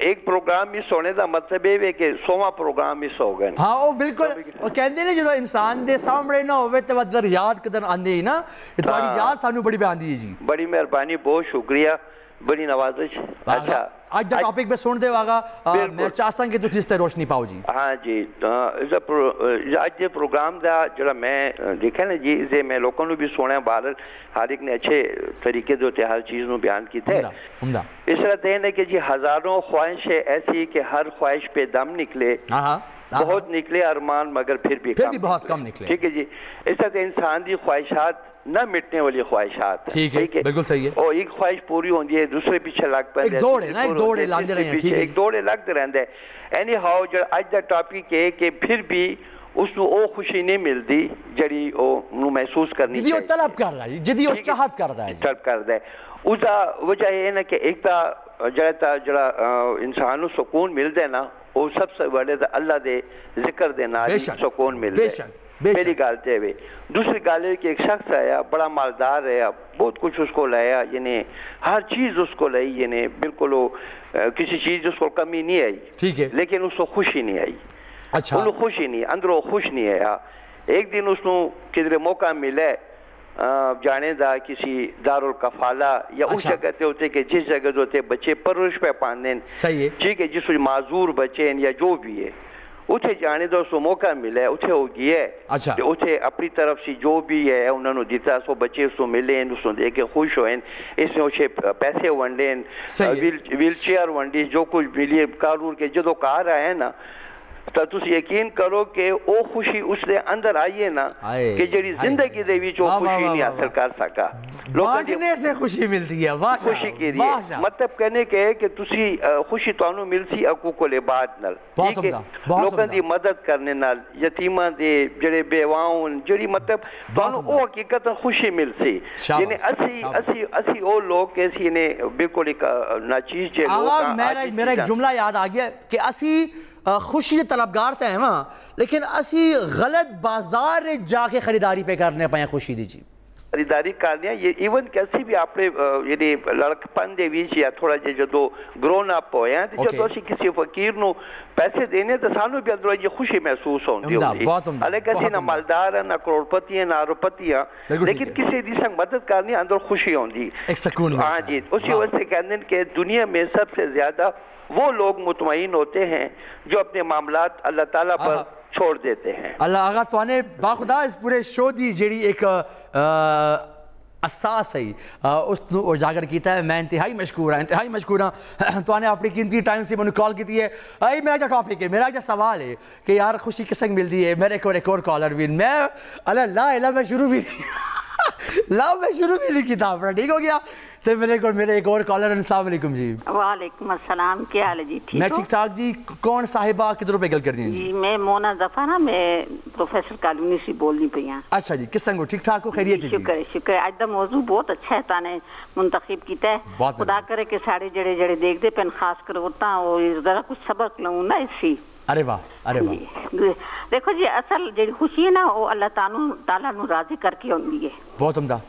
एक प्रोग्राम मिस होने का मतलब ये है कि सोवा प्रोग्राम मिस हो गए हां वो बिल्कुल वो कहंदे ने जदों इंसान दे सामने ना होवे ते वदर याद कदन आंदी ना तुम्हारी याद सानू बड़ी आंदी है जी बड़ी मेहरबानी बहुत शुक्रिया बड़ी नवाजिश अच्छा आज का टॉपिक पे सुन दे वागा मैं चाहता कि तुसी इस ते रोशनी पाओ जी हां जी आज ये प्रोग्राम दा जड़ा मैं देखा ना जी जे मैं लोगों नु भी सुने बाहर हर एक ने अच्छे तरीके दो ते हर चीज नु बयान की थे उम्दा इस तरह देन है कि जी हजारों ख्वाहिशें ऐसी कि हर ख्वाहिश पे दम निकले हां बहुत निकले अरमान मगर फिर भी फिर भी बहुत कम निकले ठीक है जी इस तरह इंसान की ख्वाहिशात न मिटने वाली ख्वाहिशात ठीक है बिल्कुल सही है और एक ख्वाहिश पूरी होती है दूसरे पीछे लग पे एक दौड़ है ना एक दौड़ लगते रहते हैं ठीक है एक दौड़ लगते रहते हैं एनी हाउ जो आज का टॉपिक है कि फिर भी उसनु ओ खुशी नहीं मिलती जड़ी ओ महसूस करनी चाहिए जिदी तलब कर रहा है जिदी ओ चाहत करदा है तलब करदा है उसदा वजह है ना कि एक ता जड़ा जड़ा इंसान नु सुकून मिलदा ना और सबसे बड़े अल्लाह दे जिक्र देना सुकून मिलता है मेरी गल तो वे दूसरी गल है कि एक शख्स आया बड़ा मालदार है बहुत कुछ उसको लाया यानी हर चीज़ उसको लाई यानी बिल्कुल वो किसी चीज़ उसको कमी नहीं आई ठीक है लेकिन उसको खुशी नहीं आई अच्छा उन्होंने खुशी नहीं अंदरों खुश नहीं आया एक दिन उसको किधरे मौका मिले जाने दा किसी दारुल कफाला या अच्छा। उस जगह ते होते कि जिस जगह होते बच्चे परवरिश पे पाने ठीक है जिस माजूर बच्चे या जो भी है उसे जाने दो उसको मौका मिले उसे हो गया अच्छा। उसे अपनी तरफ से जो भी है उन्होंने दिता सो बच्चे उसको मिले उसको देख के खुश होन इसने उसे पैसे वंडे व्हील चेयर वंडी जो कुछ मिली कारूर के जो कार आए ना तो तुम यकीन करो कि वो खुशी उसके अंदर आई है ना कि जी जिंदगी दे विच वो खुशी नहीं हासिल कर सका बांटने से खुशी मिलती है वाह खुशी के लिए मतलब कहने के कि तुसी खुशी तुहानू मिलसी हकूकों ले बाद नाल ठीक है लोगों की मदद करने नाल यतीमा दे जड़े बेवाओं जड़ी मतलब तुहानू ओ हकीकत खुशी मिलसी यानी असी असी असी ओ लोग ऐसी ने बिल्कुल एक नाचीज जे लोग मेरा मेरा एक जुमला याद आ गया कि असी खुशी तलबगार तो है वहाँ, लेकिन असी गलत बाजार जाके खरीदारी पे करने पाए खुशी दीजिए खरीदारी करने ये इवन कैसी भी आपने यानी लड़कपन दे विच या थोड़ा जे जो ग्रोन अप होया ते okay. जो तो किसी फकीर नु पैसे देने तो सानू भी अंदर ये खुशी महसूस होंदी होंदी अलग कैसे ना मालदार ना करोड़पति है ना अरबपति है, लेकिन किसी दी संग मदद करनी अंदर खुशी होंदी एक सुकून। हां जी, उसी वजह से कहते हैं कि दुनिया में सबसे ज्यादा वो लोग मुतमईन होते हैं जो अपने मामलात अल्लाह ताला पर छोड़ देते हैं। अल्लाह आगा तोने बाखुदा इस पूरे शो दी जेड़ी एक असास है उस उजागर किया है। मैं इंतहाई मशकूर हाँ इंतहाई मशकूर हाँ तोने अपनी कीमती टाइम से मैंने कॉल की है। आई मेरा जो टॉपिक है, मेरा जो सवाल है कि यार खुशी किस संग मिलती है। मेरे को एक और कॉलर भी मैं अल्लाह ला अल्लाह मैं शुरू भी लाओ मैं शुरू में लिखी था अपना ठीक हो गया। तो मेरे को मेरे एक और कॉलर अस्सलाम वालेकुम जी। वालेकुम अस्सलाम, क्या हाल है जी? ठीक मैं ठीक ठाक जी। कौन साहिबा किधर पे गल कर दी जी? मैं मोना जफा ना, मैं प्रोफेसर कालूनी से बोलनी पई हां। अच्छा जी, किस संग हो? ठीक ठाक हो? खैरियत जी? शुक्र शुक्र। आज दा मौजू बहुत अच्छा है, ताने मुंतखब कीता है। खुदा करे कि सारे जड़े जड़े देखदे पेन खास कर होता और जरा कुछ सबक लूं ना इसी। अरे वाह अरे वाह। देखो जी, असल जी खुशी है ना वो अल्लाह ताला नू राजी करके होंदी है, बहुत उम्दा।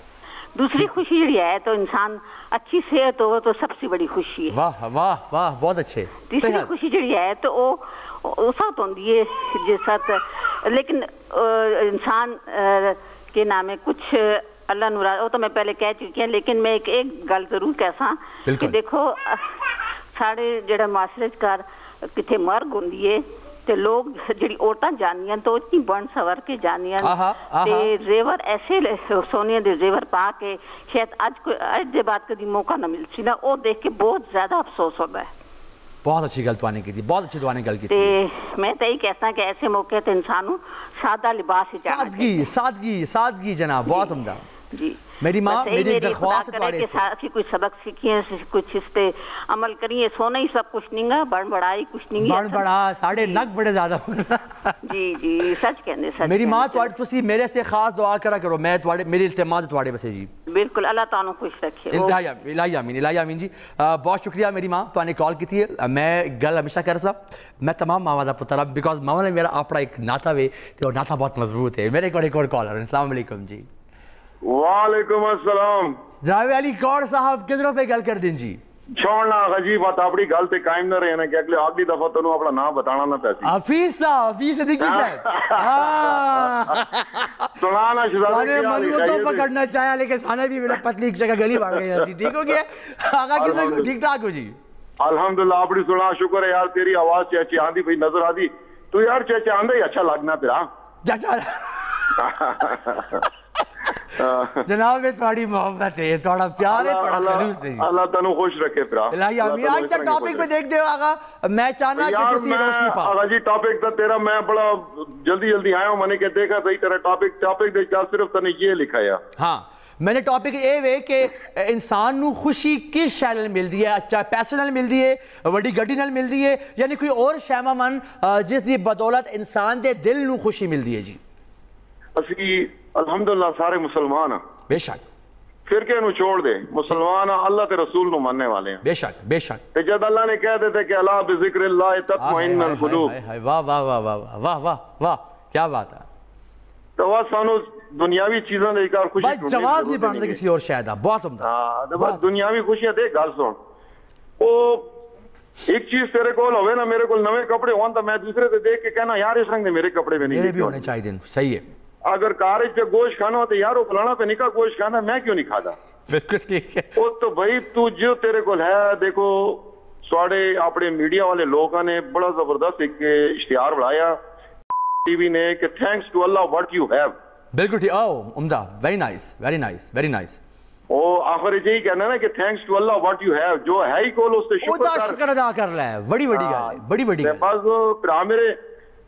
दूसरी खुशी जी है तो इंसान अच्छी सेहत हो तो सबसे बड़ी खुशी है। वाह वाह वाह, बहुत अच्छे। तीसरी खुशी जी है तो वो उस साथ होंदी है जिस साथ, लेकिन इंसान के नामे कुछ अल्लाह नू राजी वो तो मैं पहले कह चुकी हूँ, लेकिन मैं एक एक गल जरूर कहसा कि देखो साढ़े जरा माशरेकार किथे मर्ग होंदी है ते लोग जिहड़ी औरतां जानियां तो इतनी बन सवर के जानियां ते जेवर ऐसे सोनिया दे जेवर पा के शायद अज कोई अज दे बाद कभी मौका ना मिलसी ना, वो देख के बहुत ज्यादा अफसोस होता है। बहुत अच्छी गल तवाने की थी, बहुत अच्छी तवाने गल की थी। मैं तो यही कहता कि ऐसे मौके तो इंसानों सादा लिबास ही चाहिए, सादगी सादगी सादगी जनाब, बहुत उम्दा जी। मेरी माँ मेरी मेरी दरख्वास्त के साथ ही कुछ सबक सीखिए, कुछ इस पे अमल करिए। सोना ही सब कुछ नहीं, बड़ बड़ाई कुछ नहीं, बड़ बड़ा साढ़े नग बड़े ज्यादा जी जी सच कहने सच। मेरी माँ तुसी मेरे से खास दुआ करा करो, मैं तुम्हारे मेरी इल्तिमास तुम्हारे बसे जी। बिल्कुल अल्लाह ताला खुश रखे। इलाही आमीन इलाही आमीन जी। बहुत शुक्रिया मेरी माँ तुमने कॉल की थी। मैं गल हमेशा कर सा मैं तमाम मावा दा पुत्तर बिकॉज मावा ने मेरा अपना एक नाता वे और नाता बहुत मजबूत है। मेरे को एक और कॉल अस्सलाम वालेकुम जी। वालेकुम अस्सलाम। जनाब अली कौर साहब किधरों पे गल कर दिन जी? छोड़ना अजीब बात अपनी गल पे कायम ना रहना कि अगले आखिरी दफा तनु अपना नाम बताना ना पैसी हफीज साहब हफीज सिद्दीकी साहब। हां सुनाना शहजादी मैंने मनु तो पकड़ना चाहा लेकिन साने भी मेरा पतली एक जगह गली भाग गई थी। ठीक हो गया आगा किसे ठीक ठाक हो जी? अल्हम्दुलिल्लाह अपनी सुना शुक्र है यार, तेरी आवाज चाची आंदी भाई नजर आदी तू यार चाची आंदे अच्छा लगना तेरा चाचा जनाब थोड़ी मोहब्बत है थोड़ा प्यार है थोड़ा खलूस है। अल्लाह तनु खुश रखे भरा। इलाही आमीन। आज तक टॉपिक पे देख दे आगा मैं चाहना कि तुसी रोशनी पा आगा जी। टॉपिक तो तेरा मैं बड़ा जल्दी जल्दी आया हूं, मैंने के देखा सही तेरा टॉपिक टॉपिक देख जा सिर्फ तने ये लिखा है। हां मैंने टॉपिक ए वे के इंसान नू खुशी किस शैल नाल मिलदी है, अच्छा पैसे नाल मिलदी है, वड्डी गड्डी नाल मिलदी है, यानी कोई और शैमा मन जिस दी बदौलत इंसान दे दिल नू खुशी मिलदी है जी। असली अल्हम्दुलिल्लाह सारे मुसलमान हैं बेशक फिरके नू छोड़ दे मुसलमान अल्लाह के रसूल नू मानने वाले हैं बेशक बेशक। ते जब अल्लाह ने कह देते कि अला बिज़िक्रिल्लाह तत्मइन्नुल कुलूब वाह वाह वाह वाह वाह वाह वाह क्या बात है। तो वह सानू दुनियावी चीजों दे इकार खुशी बस जवाब नहीं पांदे किसी और शायद आ बहुत उम्दा। हां तो बस दुनियावी खुशियां दे गल सुन ओ एक चीज तेरे कोल होवे ना मेरे कोल नवे कपड़े होन तो मैं दूसरे से देख के कहना यार इस रंग दे मेरे कपड़े में नहीं होने चाहिए। सही है, अगर कारज पे गोश्त खाना हो तो यार वो फलाना पे निका गोश्त खाना मैं क्यों नहीं खाता। बिल्कुल ठीक है वो तो भाई तू जो तेरे को है। देखो साढ़े अपने मीडिया वाले लोगों ने बड़ा जबरदस्त एक इश्तिहार बढ़ाया टीवी ने कि thanks to Allah what you have. बिल्कुल ठीक आओ उम्दा very nice very nice very nice. ओ आखिर यही कहना ना कि thanks to Allah what you have जो है ही कोल उससे शुक्र अदा कर रहा है। बड़ी बड़ी बात है बड़ी बड़ी बात। भरा मेरे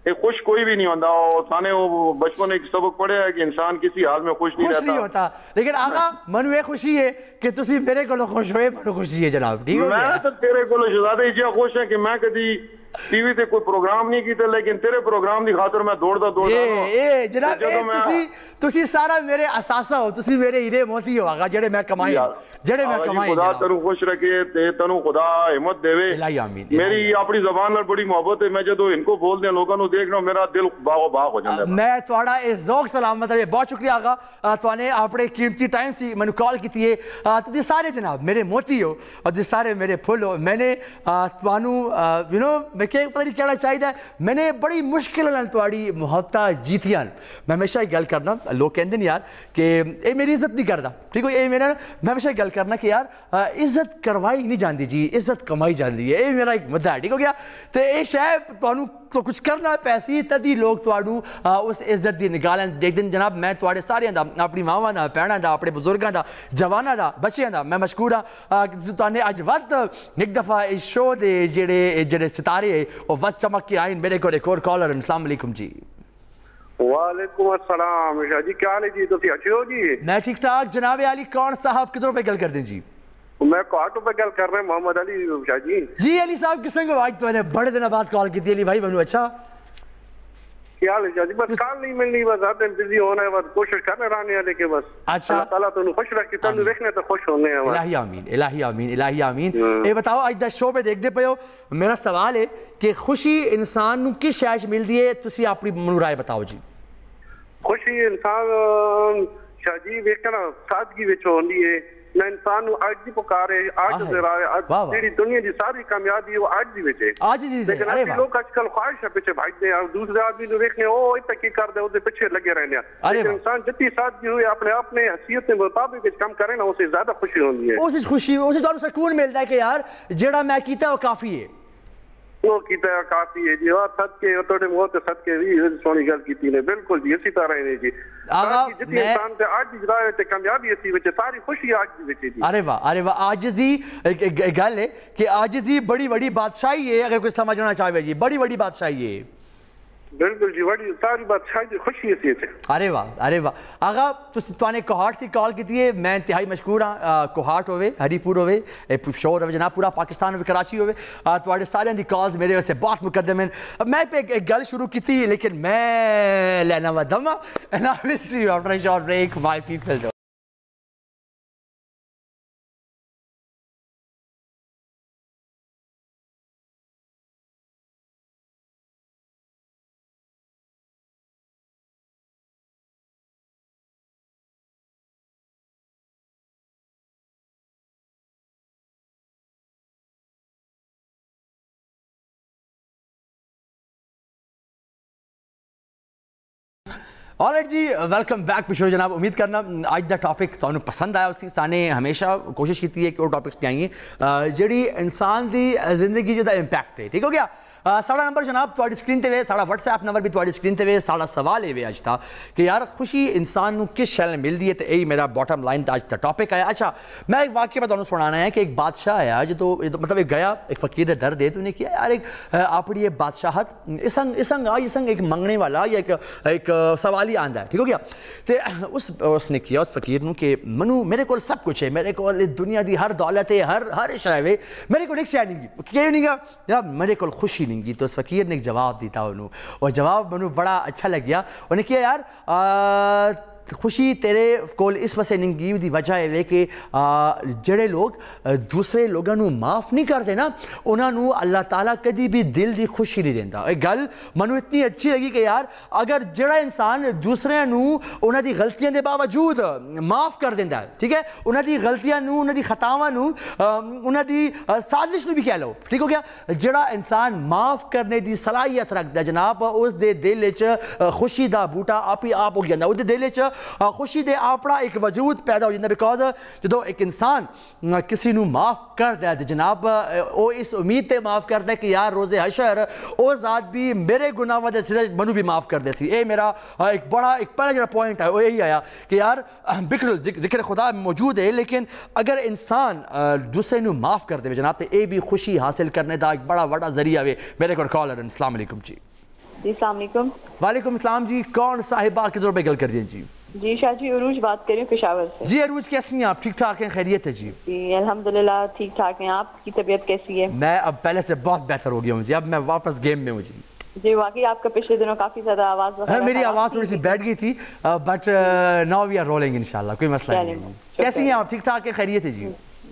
खुश कोई भी नहीं होता थाने वो बचपन एक सबक पढ़े है कि इंसान किसी हाल में खुश नहीं खुश रहता नहीं होता। लेकिन आगा मनु ये खुशी है कि तुसी मेरे को खुश होए मनु खुशी है जनाब ठीक है। मैं तो तेरे को शहजादे जी खुश है कि मैं कभी टीवी ते कोई प्रोग्राम नहीं कीता, लेकिन तेरे प्रोग्राम दी खातर मैं दौड़दा दौड़दा ए ए जनाब तुसी तुसी सारा मेरे असासा हो, तुसी मेरे हीरे मोती हो आगा जेड़े मैं कमाई जेड़े मैं कमाई। खुदा तेनु खुश रखे ते तेनु खुदा हिम्मत देवे। इलाही आमीन। मेरी अपनी जुबान नाल बड़ी मोहब्बत है, मैं जदों इनको बोलदे लोकां नु देखना मेरा दिल बागो बाग हो जांदा। मैं तुहाडा ए ज़ौक सलामत है, बहुत शुक्रिया आगा तुहाने अपने कीमती टाइम सी मैनू कॉल कीती है। तुसी सारे जनाब मेरे मोती हो और तुसी सारे मेरे फुल हो। मैंने तुहानू यू नो मैं पता नहीं कहना चाहिए, मैंने बड़ी मुश्किल थोड़ी मुहब्बत जीतियां। मैं हमेशा एक गल करना, लोग कहते यार कि ये मेरी इज्जत नहीं करता, ठीक है ये मेरा, मैं हमेशा गल करना कि यार इज्जत करवाई नहीं जाती जी, इज्जत कमाई जाती है। ये मेरा एक मुद्दा है, ठीक हो गया। तो ये शायद तो तो कुछ करना पैसी तभी लोग थोड़ू उस इज्जत की निगाह देखते हैं। जनाब मैं थोड़े सारे का अपनी मावान का भैनों का अपने बुजुर्गों का जवानों का बच्चों का मैं मशहूर हाँ। तुमने अज वक्त एक दफ़ा इस शो के जेडे जेडे सितारे और वक्त चमक के आए। मेरे को एक और कॉलर अस्सलाम वालेकुम जी। वालेकुम अस्सलाम शाह जी, क्या हाल है जी? तुम अच्छे हो जी? मैं ठीक ठाक जनाब। अली कौन साहब किधरों पे गल कर दें जी? मैं काटो पे गल कर रहे हैं मोहम्मद अली शाह जी। जी अली साहब किसंग आज तुमने बड़े दिन बाद कॉल की थी अली भाई बनू। अच्छा क्या हाल है शाह जी? बस कॉल नहीं मिलनी, बस हर दिन बिजी होना है, बस कोशिश करने रहने हैं लेकिन बस अच्छा अल्लाह ताला तुम खुश रखे, तुम देखने तो खुश होने हैं। इलाही आमीन इलाही आमीन इलाही आमीन। ये बताओ आज दा शो पे देखते पे हो, मेरा सवाल है कि खुशी इंसान नू किस शैश मिलती है? तुसी अपनी मनु राय बताओ जी। खुशी इंसान शाह जी वेखना सादगी विच होंदी है ना, इंसान अज की पुकार है, अज जरा जी दुनिया की सारी कामयाबी है वो अज की विच है। लेकिन अभी लोग अजकल ख्वाहिशा पिछे भाजते हैं, दूसरे आदमी को देखने ओ इतना की कर दे उसके पिछे लगे रहने। लेकिन इंसान जितनी सादगी हुई अपने अपने हसीयत के मुताबिक काम करे ना उससे ज्यादा खुशी होती है, उसे खुशी उसे तुहानू सुकून मिलता है कि यार जेड़ा मैं कीता वो काफी है, वो कीता काफी है जी। और सदके थोड़े बहुत सदके भी सोहनी गल कीती ने, बिल्कुल जी इसी तरह ने जी। अरे वाह अरे वाह। आजिज़ी गल है कि आजिज़ी बड़ी बड़ी बादशाही है, अगर कोई समझना चाहे जी बड़ी बड़ी बादशाही है। बिल्कुल जी बड़ी सारी बादशाही खुशी है। अरे वाह अरे वाह। आगा तुमने कोहाट से कॉल की है, मैं इंतहाई मशहूर हाँ। कोहाट होवे हरीपुर होवे पेशावर होवे जना पूरा पाकिस्तान होवे कराची होवे तुहाडे सारे दी कॉल्स मेरे वैसे बहुत मुकदम हैं। मैं एक गल शुरू की थी लेकिन मैं लैना वा दमा and I will see you after a short break my people. Alright जी वेलकम बैक पेशोर जनाब। उम्मीद करना आज दा टॉपिक तुहानू पसंद आया। उसी साने हमेशा कोशिश की है कि वो टॉपिक्स लियाइए जिहड़ी इंसान दी जिंदगी जो दा इंपैक्ट है, ठीक हो गया। साढ़ा नंबर जनाब तुहाडी स्क्रीन ते वे, साढ़ा व्हाट्सएप नंबर भी तुहाडी स्क्रीन ते वे। साढ़ा सवाल ये अज था कि यार खुशी इंसान को किस शैल मिलती है, तो यही मेरा बॉटम लाइन अज का टॉपिक आया। अच्छा मैं एक वाक्य मैं तुहानू सुनाना है कि एक बादशाह आया जो तो मतलब एक गया एक फकीर दर दे तो उन्हें किया यार एक अपनी ये बादशाहत इसंग इसंग आ इसंग एक मंगने वाला या एक एक सवाल ही आंदा है, ठीक हो गया। तो उस उसने किया उस फकीर नू कि मनु मेरे को सब कुछ है, मेरे को दुनिया की हर दौलत है, हर हर शय है, मेरे को एक शय नहीं क्यों नहीं गया मेरे को खुशी नहीं। तो उस फकीर ने एक जवाब दिता उन्होंने और जवाब मैंने बड़ा अच्छा लग गया। उन्हें किया यार आ... खुशी तेरे कोल इस वजह नहीं गी दी वजह है कि जड़े लोग दूसरे लोगों माफ़ नहीं करते ना उन्होंने अल्लाह ताला कभी भी दिल की खुशी नहीं देता। एक गल मैं इतनी अच्छी लगी कि यार अगर जड़ा इंसान दूसरे उन्होंने गलतियों के बावजूद माफ़ कर देता है, ठीक है, उन्होंने गलतियां उन्होंने खतावां उन्होंने साजिश भी कह लो, ठीक हो गया। जड़ा इंसान माफ़ करने की सलाहियत रखता जनाब उसके दिल च खुशी का बूटा आप ही आप हो जाता, उसके दिल च खुशी दे अपना एक वजूद पैदा हो जाता। बिकॉज जो एक इंसान किसी को माफ़ करता है जनाब वो इस उम्मीद से माफ़ करता है कि यार रोज़े हशर वो जात भी मेरे गुनाहों के सिरे मनु भी माफ़ करते सी। ये मेरा एक बड़ा एक पहला जो पॉइंट है वो यही आया कि यार बिल्कुल जिक्र खुदा मौजूद है लेकिन अगर इंसान दूसरे को माफ़ कर दे जनाब तो ये भी खुशी हासिल करने का एक बड़ा बड़ा जरिया वे। मेरे को कॉलर अस्सलाम वालेकुम जी। जी अस्सलाम वालेकुम। वालेकुम अस्सलाम जी। कौन साहिबा किधर पे गल कर दिए जी? जी शाजी अरूज बात कर रही हूँ पेशावर से। जी अरूज कैसी हैं आप? ठीक ठाक हैं? खैरियत है? जी जी अल्हम्दुलिल्लाह ठीक ठाक हैं। आपकी तबीयत कैसी है? मैं अब पहले से बहुत बेहतर हो गया हूँ जी, अब मैं वापस गेम में हूँ जी। जी वाकई आपका पिछले दिनों काफ़ी ज़्यादा आवाज़, मेरी आवाज़ थोड़ी सी बैठ गई थी, but now we are rolling इंशाल्लाह, कोई मसला नहीं। कैसी हैं आप? ठीक ठाक हैं? खैरियत है जी?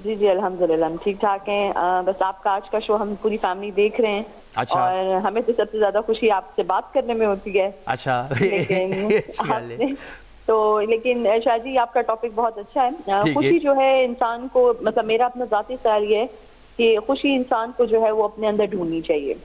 जी जी अल्हम्दुलिल्लाह हम ठीक ठाक हैं। बस आपका आज का शो हम पूरी फैमिली देख रहे हैं। अच्छा। और हमें तो सबसे ज़्यादा खुशी आपसे बात करने में होती है। अच्छा लेकिन तो लेकिन शाह जी आपका टॉपिक बहुत अच्छा है। खुशी जो है इंसान को, मतलब मेरा अपना ज़ाती ख्याल ये है कि खुशी इंसान को जो है वो अपने अंदर ढूंढनी चाहिए,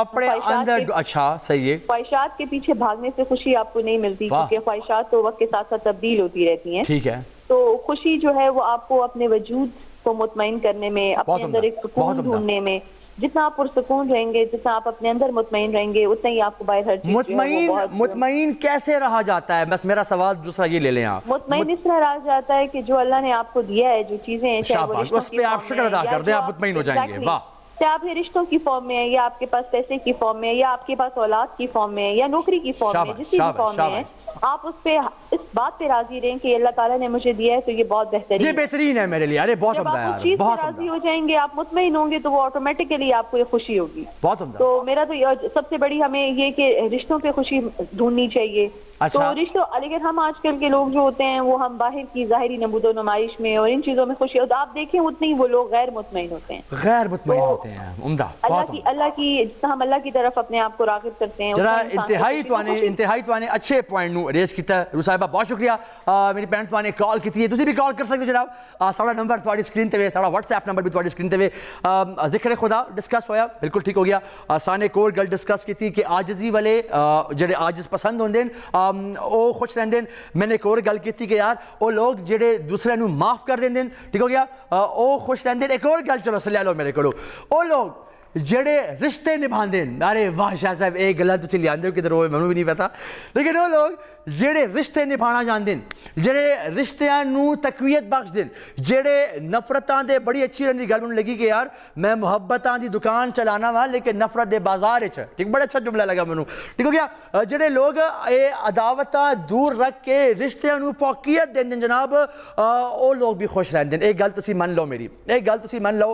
अपने अंदर। अच्छा सही है। ख्वाहिशात के पीछे भागने से खुशी आपको नहीं मिलती, क्योंकि ख्वाहिशात तो वक्त के साथ साथ तब्दील होती रहती हैं। ठीक है। तो खुशी जो है वो आपको अपने वजूद को मुतमईन करने में, अपने अंदर एक सुकून ढूंढने में, जितना आप पुरसकून रहेंगे, जितना आप अपने अंदर मुतमईन रहेंगे, उतना ही आपको बाहर हर चीज़ मुतमईन मुतमईन कैसे रहा जाता है? बस मेरा सवाल दूसरा ये ले लें आप। मुतमईन इस तरह रहा जाता है कि जो अल्लाह ने आपको दिया है, जो चीजें हैं, शाबाश, उस पे आप शुक्र अदा कर दें, आप मुतमईन हो जाएंगे। वाह। चाहे आपके रिश्तों की फॉर्म में है, या आपके पास पैसे की फॉर्म में है, या आपके पास औलाद की फॉर्म में है, या नौकरी की फॉर्म में, जिसकी भी फॉर्म में है, आप उस पे इस बात पे राजी रहें कि अल्लाह ताला ने मुझे दिया है तो ये बहुत बेहतरीन है, बेहतरीन है मेरे लिए। अरे बहुत जब आप उस चीज़ पे राजी हो जाएंगे, आप मुतमईन होंगे, तो वो ऑटोमेटिकली आपको ये खुशी होगी। बहुत। तो मेरा तो सबसे बड़ी हमें ये कि रिश्तों पे खुशी ढूंढनी चाहिए। अच्छा। तो रिश्तों, लेकिन हम आजकल के लोग जो होते हैं वो हम बाहर की ज़ाहिरी नमूदो नुमाइश में और इन चीज़ों में खुशी, और आप देखें उतने ही वो लोग गैर मुतमईन होते हैं, गैर मुतमईन होते हैं। उम्दा। अल्लाह की अल्लाह की जितना हम अल्लाह की तरफ अपने आप को राग़िब करते हैं। जरा इंतहाई तवाने इंतहाई तवाने अच्छे पॉइंट नू रेज़ कीता रू साहिबा, बहुत शुक्रिया। मेरी भैन तुहाने कॉल की, तुसीं भी कॉल कर सकते हो जनाब, साढ़ा नंबर थोड़ी स्क्रीन ते, साढ़ा व्हाट्सएप नंबर भी थोड़ी स्क्रीन ते। जिक्र खुदा डिस्कस होया, बिल्कुल ठीक हो गया। साने कोल गल डिस्कस की कि आजिज़ी वाले जेडे आजिज़ पसंद होंदे न वो खुश रहंदे न। मैंने एक होर गल की कि यार वो लोग जेडे दूसरे नू माफ़ कर देंदे न, ठीक हो गया, वो खुश रहंदे न। एक होर गल चलो लै लो मेरे कोलो, वो लोग जेडे रिश्ते निभाते हैं। अरे वाह शाह साहब, एक गल तुम लिया किधर हो मैं भी नहीं पता, लेकिन वो लोग जेडे रिश्ते निभाना जानते हैं, जेडे रिश्तों तकवीयत बख्शते हैं, जेडे नफरतों से बड़ी अच्छी रही गल मैं लगी कि यार मैं मुहब्बतों की दुकान चलाना वा लेकिन नफरत के बाजार च, ठीक, बड़ा अच्छा जुमला लगा मैं, ठीक हो गया। जेडे लोग ये अदावत दूर रख के रिश्तों फौकियत देंगे जनाब, वो लोग भी खुश रहते हैं। एक गल तुम मन लो मेरी, एक गल तुम मन लो,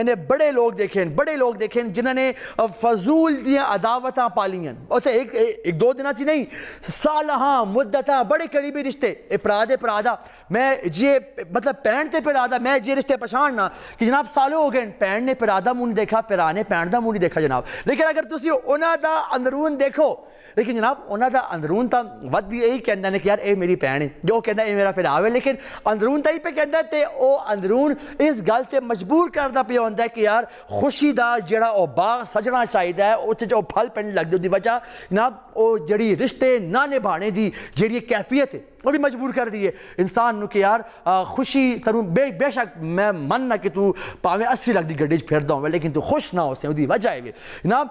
मैंने बड़े लोग देखे, बड़े लोग देखे जिन्होंने फजूल दियाँ अदावत पालियां, एक, एक, एक दो दिन च नहीं साल हाँ मुद्दत बड़े करीबी रिश्ते, भरा दे भरा दा मैं जे मतलब भैन तो भरा दा, मैं जे रिश्ते पछाण ना कि जनाब सालों हो गए, भैन ने भरा दा मुँह नहीं देखा, भरा ने भैन का मुँह नहीं देखा जनाब। लेकिन अगर तुम उन्होंने अंदरून देखो, लेकिन जनाब उन्होंने अंदरून तो वध भी यही कहते हैं कि यार ये मेरी भैन है, जो कहता है ये मेरा भरा है, लेकिन अंदरून तो ही पे कहता, तो अंदरून इस गल से मजबूर करता पे होंदा है कि यार खुशी का जरा बाग सजना चाहिए, उसे फल पैन लगते, उसकी वजह जनाब वो जी रिश्ते ना निभाने की जी कैफियत है वो भी मजबूर कर दी है इंसान कि यार आ, खुशी तेरू बे बेशक मैं मन ना कि तू भावें अस्सी लख की गड्डी फिरदा हो लेकिन तू खुश ना हो सै, उसकी वजह है जनाब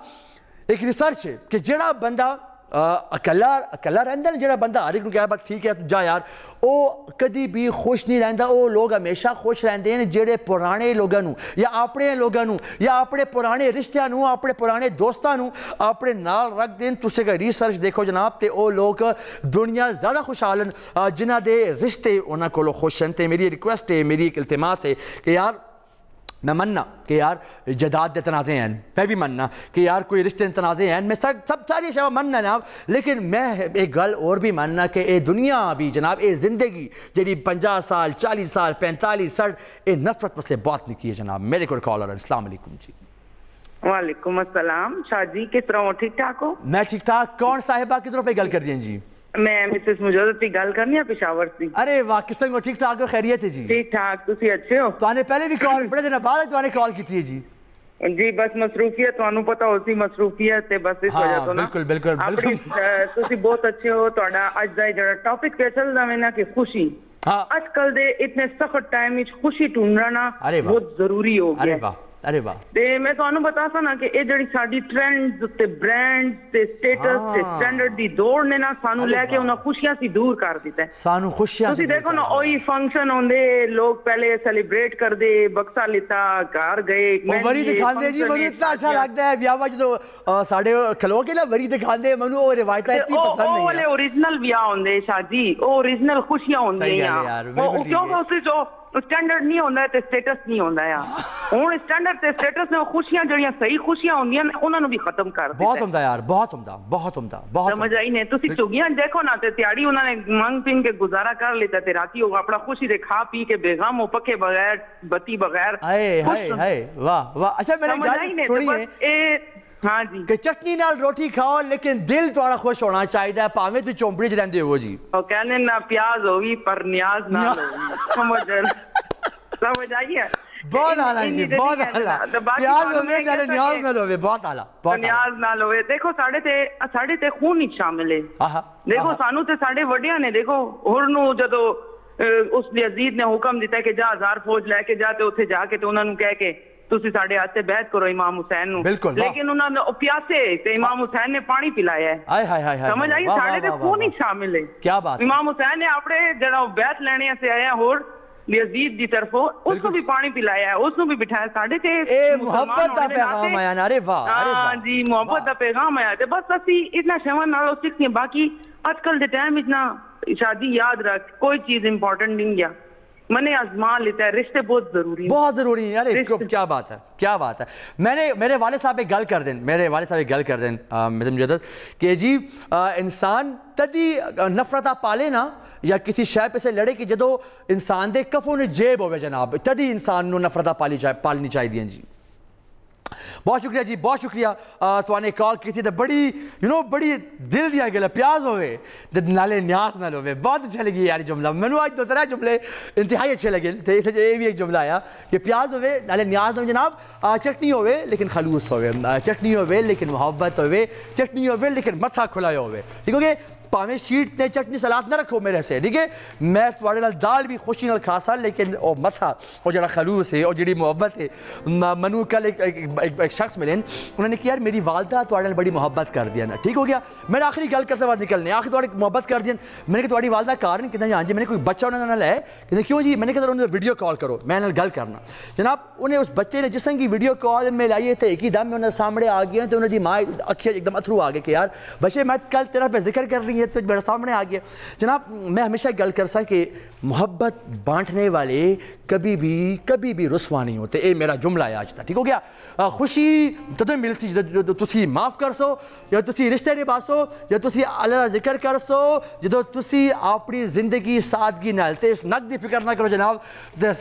एक रिसर्च है कि जड़ा बंदा अकला अकला रहिंदा ना, जो बंदा हर एक को बस ठीक है जा यार, वो कभी भी खुश नहीं रहता। वो लोग हमेशा खुश रहते हैं जेडे पुराने लोगों नू या अपने लोगों नू या अपने पुराने रिश्तों नू अपने पुराने दोस्तों नू अपने नाल रखते हैं। तुसीं कोई रिसर्च देखो जनाब, तो वो लोग दुनिया ज़्यादा खुशहाल हैं जिन्हां दे रिश्ते उन्हां कोलों खुश हैं। तो मेरी रिक्वेस्ट है, मेरी एक इल्तिमास है कि यार मैं मनना कि यार जदाद के तनाज़े हैं, मैं भी मनना कि यार कोई रिश्ते तनाज़े हैं, मैं सब सब सारी शव मनना जनाब, लेकिन मैं एक गल और भी मनना कि ये दुनिया भी जनाब ये जिंदगी जी पंजा साल चालीस साल पैंतालीस साठ ये नफरत पर से बात नहीं की है जनाब। मेरे को कॉल आ रहा है। अस्सलाम वालेकुम जी। वालेकुम अस्सलाम शाह जी, किस तरह हो? ठीक ठाक हो? मैं ठीक ठाक। कौन साहिबा किस तरह पे गल कर दी जी? मैं मिसेस मुजरत की गल करनी है पेशावर से। अरे वाह, किस तरह? ठीक ठाक हो? खैरियत है जी? ठीक ठाक। तुसी अच्छे हो? तुहाने पहले भी कॉल बड़े दिन बाद तुहाने कॉल की थी जी। जी बस मसरूफियत, तुहानू पता होसी मसरूफियत ते बस इस वजह तो ना। बिल्कुल बिल्कुल बिल्कुल। तुसी बहुत अच्छे हो। तुहाडा अज दा जेड़ा टॉपिक पे चलदा है ना कि खुशी, आजकल दे इतने सख्त टाइम विच खुशी ढूंढना बहुत जरूरी हो गया। अरे वाह। ते मैं तुहानू बता सा ना कि ए जड़ी साडी ट्रेंड्स ते ब्रांड्स ते स्टेटस ते स्टैंडर्ड दी दौड़ ने ना सानू लेके उना खुशियां सी दूर कर दिता है। सानू खुशियां सी देखो ना ओई फंक्शन होंदे लोग पहले सेलिब्रेट कर दे बक्सा लेता घर गए ओ वरी दिखांदे जी मनु इतना अच्छा लगदा है ब्याह जो साडे खलो के ना वरी दिखांदे मनु ओ रिवायत इतनी पसंद नहीं है। ओ वाले ओरिजिनल ब्याह होंदे शादी ओ ओरिजिनल खुशियां होंदी यार ओ क्यों उसी जो स्टैंडर्ड नहीं होंदा ते स्टेटस नहीं होंदा यार हुन स्टैंडर्ड ते स्टेटस ने खुशियां जड़ियां सही खुशियां होंदियां ने उनां नु भी खत्म कर दित्ता। बहुत उम्दा यार बहुत उम्दा बहुत उम्दा बहुत समझ आई ने तुसी चुगियां देखो ना ते त्याड़ी उनां ने मंग पिन के गुजारा कर लेता ते राती ओ अपना खुशी दे खा पी के बेगम ओ पके बगैर बत्ती बगैर हाय हाय हाय वाह वाह। अच्छा मैंने गाल सुनी है हां जी के चटनी नाल रोटी खाओ लेकिन दिल थोड़ा खुश होना चाहिए भावे तू चौंपड़ी च रहंदे हो जी ओ कहने ना प्याज होगी पर न्याज ना होगी समझ समझ आई है बहुत आला जी बहुत आला प्याज होवे ना न्याज ना होवे बहुत आला बहुत न्याज ना होवे। देखो साडे ते साडे ते खून ही शामिल है आहा देखो सानू ते साडे वडियां ने देखो हुर नु जदो उस यजीद ने हुक्म दिता कि जा हजार फौज लेके जा ते ओथे जाके ते उनां नु कह के तुसी साडे हाथे बैठ करो इमाम हुसैन नु लेकिन उनां ने प्यासे ते इमाम हुसैन ने पानी पिलाया है हाय हाय हाय समझ आई साडे ते खून ही शामिल है क्या बात इमाम हुसैन ने आपड़े जड़ा बैठ लेने से आया होर यजीद दी तरफो उसको भी पानी पिलाया है उसनु भी बिठाया साडे ते ए मोहब्बत दा पैगाम आया अरे वाह अरे वाह हां जी मोहब्बत दा पैगाम आया ते बस असि इतना शवन नाल सिखने बाकी आजकल दे टाइम इतना शादी याद रख कोई चीज इंपॉर्टेंट नहीं है मैंने आजमा लेता है रिश्ते बहुत जरूरी बहुत जरूरी है यार क्या बात है क्या बात है। मैंने मेरे वाले साहब एक गल कर दें मेरे वाले साहब एक गल कर दें मिसेस मुजद्दद कि जी इंसान तदी नफरत पाले ना या किसी शय पे से लड़े कि जो इंसान दे कफों ने जेब होवे जनाब तदी इंसान नू नफरत पाली जा पालनी चाहिए जी। बहुत शुक्रिया जी बहुत शुक्रिया तुहाने कॉल की बड़ी यू नो बड़ी दिल दिया गल प्याज होवे नाले न्यास ना होवे बहुत अच्छा लगी यार जुमला मैनू अज दो तरह जुमले इंतहाई अच्छे लगे थे इस ये भी एक जुमला आया कि प्याज होवे नाले न्यास ना हो जनाब चटनी होवे लेकिन खलूस होवे चटनी होवे लेकिन मोहब्बत होवे चटनी होवे लेकिन मथा खुलाया होवे ठीक हो गए भावें शीट ने चटनी सलाद ना रखो मेरे से ठीक है मैं थोड़े नाल दाल भी खुशी नाल खा सा लेकिन ओ मथा और जरा खलूस है और जी मुहब्बत है। मनु कल एक, एक, एक, एक, एक शख्स मिले उन्होंने कहा यार मेरी वालदा थोड़े बड़ी मुहब्बत कर दिया ना ठीक हो गया मैंने आखिरी गल करते बाद निकलने आखिर थोड़ी मुहब्बत कर दिया मैंने कहा वालदा कारण कहते हैं हाँ जी मैंने कोई बच्चा उन्होंने ना लाया कहते क्यों जी मैंने कहते उन्होंने वीडियो कॉल करो मैं गल करना जनाब उन्हें उस बच्चे ने जिस की वीडियो कॉल में लाई थे एक ही दम में उन्होंने सामने आ गए तो उन्होंने माँ अखियाँ एकदम अथरू आ गए कि यार बच्चे मैं कल तेरा पे जिक्र कर रही ये तो मेरे सामने आ गया जनाब। मैं हमेशा गल कर सा कि मोहब्बत बांटने वाले कभी भी कभी भी रुसवा नहीं होते ये मेरा जुमला है आज तक ठीक हो गया। खुशी तद मिलती जो तुसी माफ़ कर सो या तुसी रिश्ते निभासो या तुसी अल्लाह जिक्र कर सो जो तुसी अपनी जिंदगी सादगी नालते इस नक की फिक्र ना करो जनाब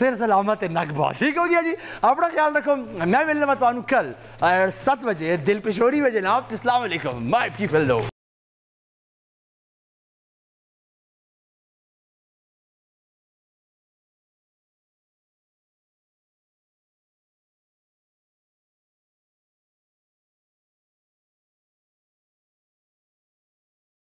सिर सलामत नक बहुत ठीक हो गया जी। अपना ख्याल रखो मैं मिलना मैं तुहानू कल सत्त बजे दिल पेशोरी में जनाब अस्सलाम वालेकुम माय पीपल दो।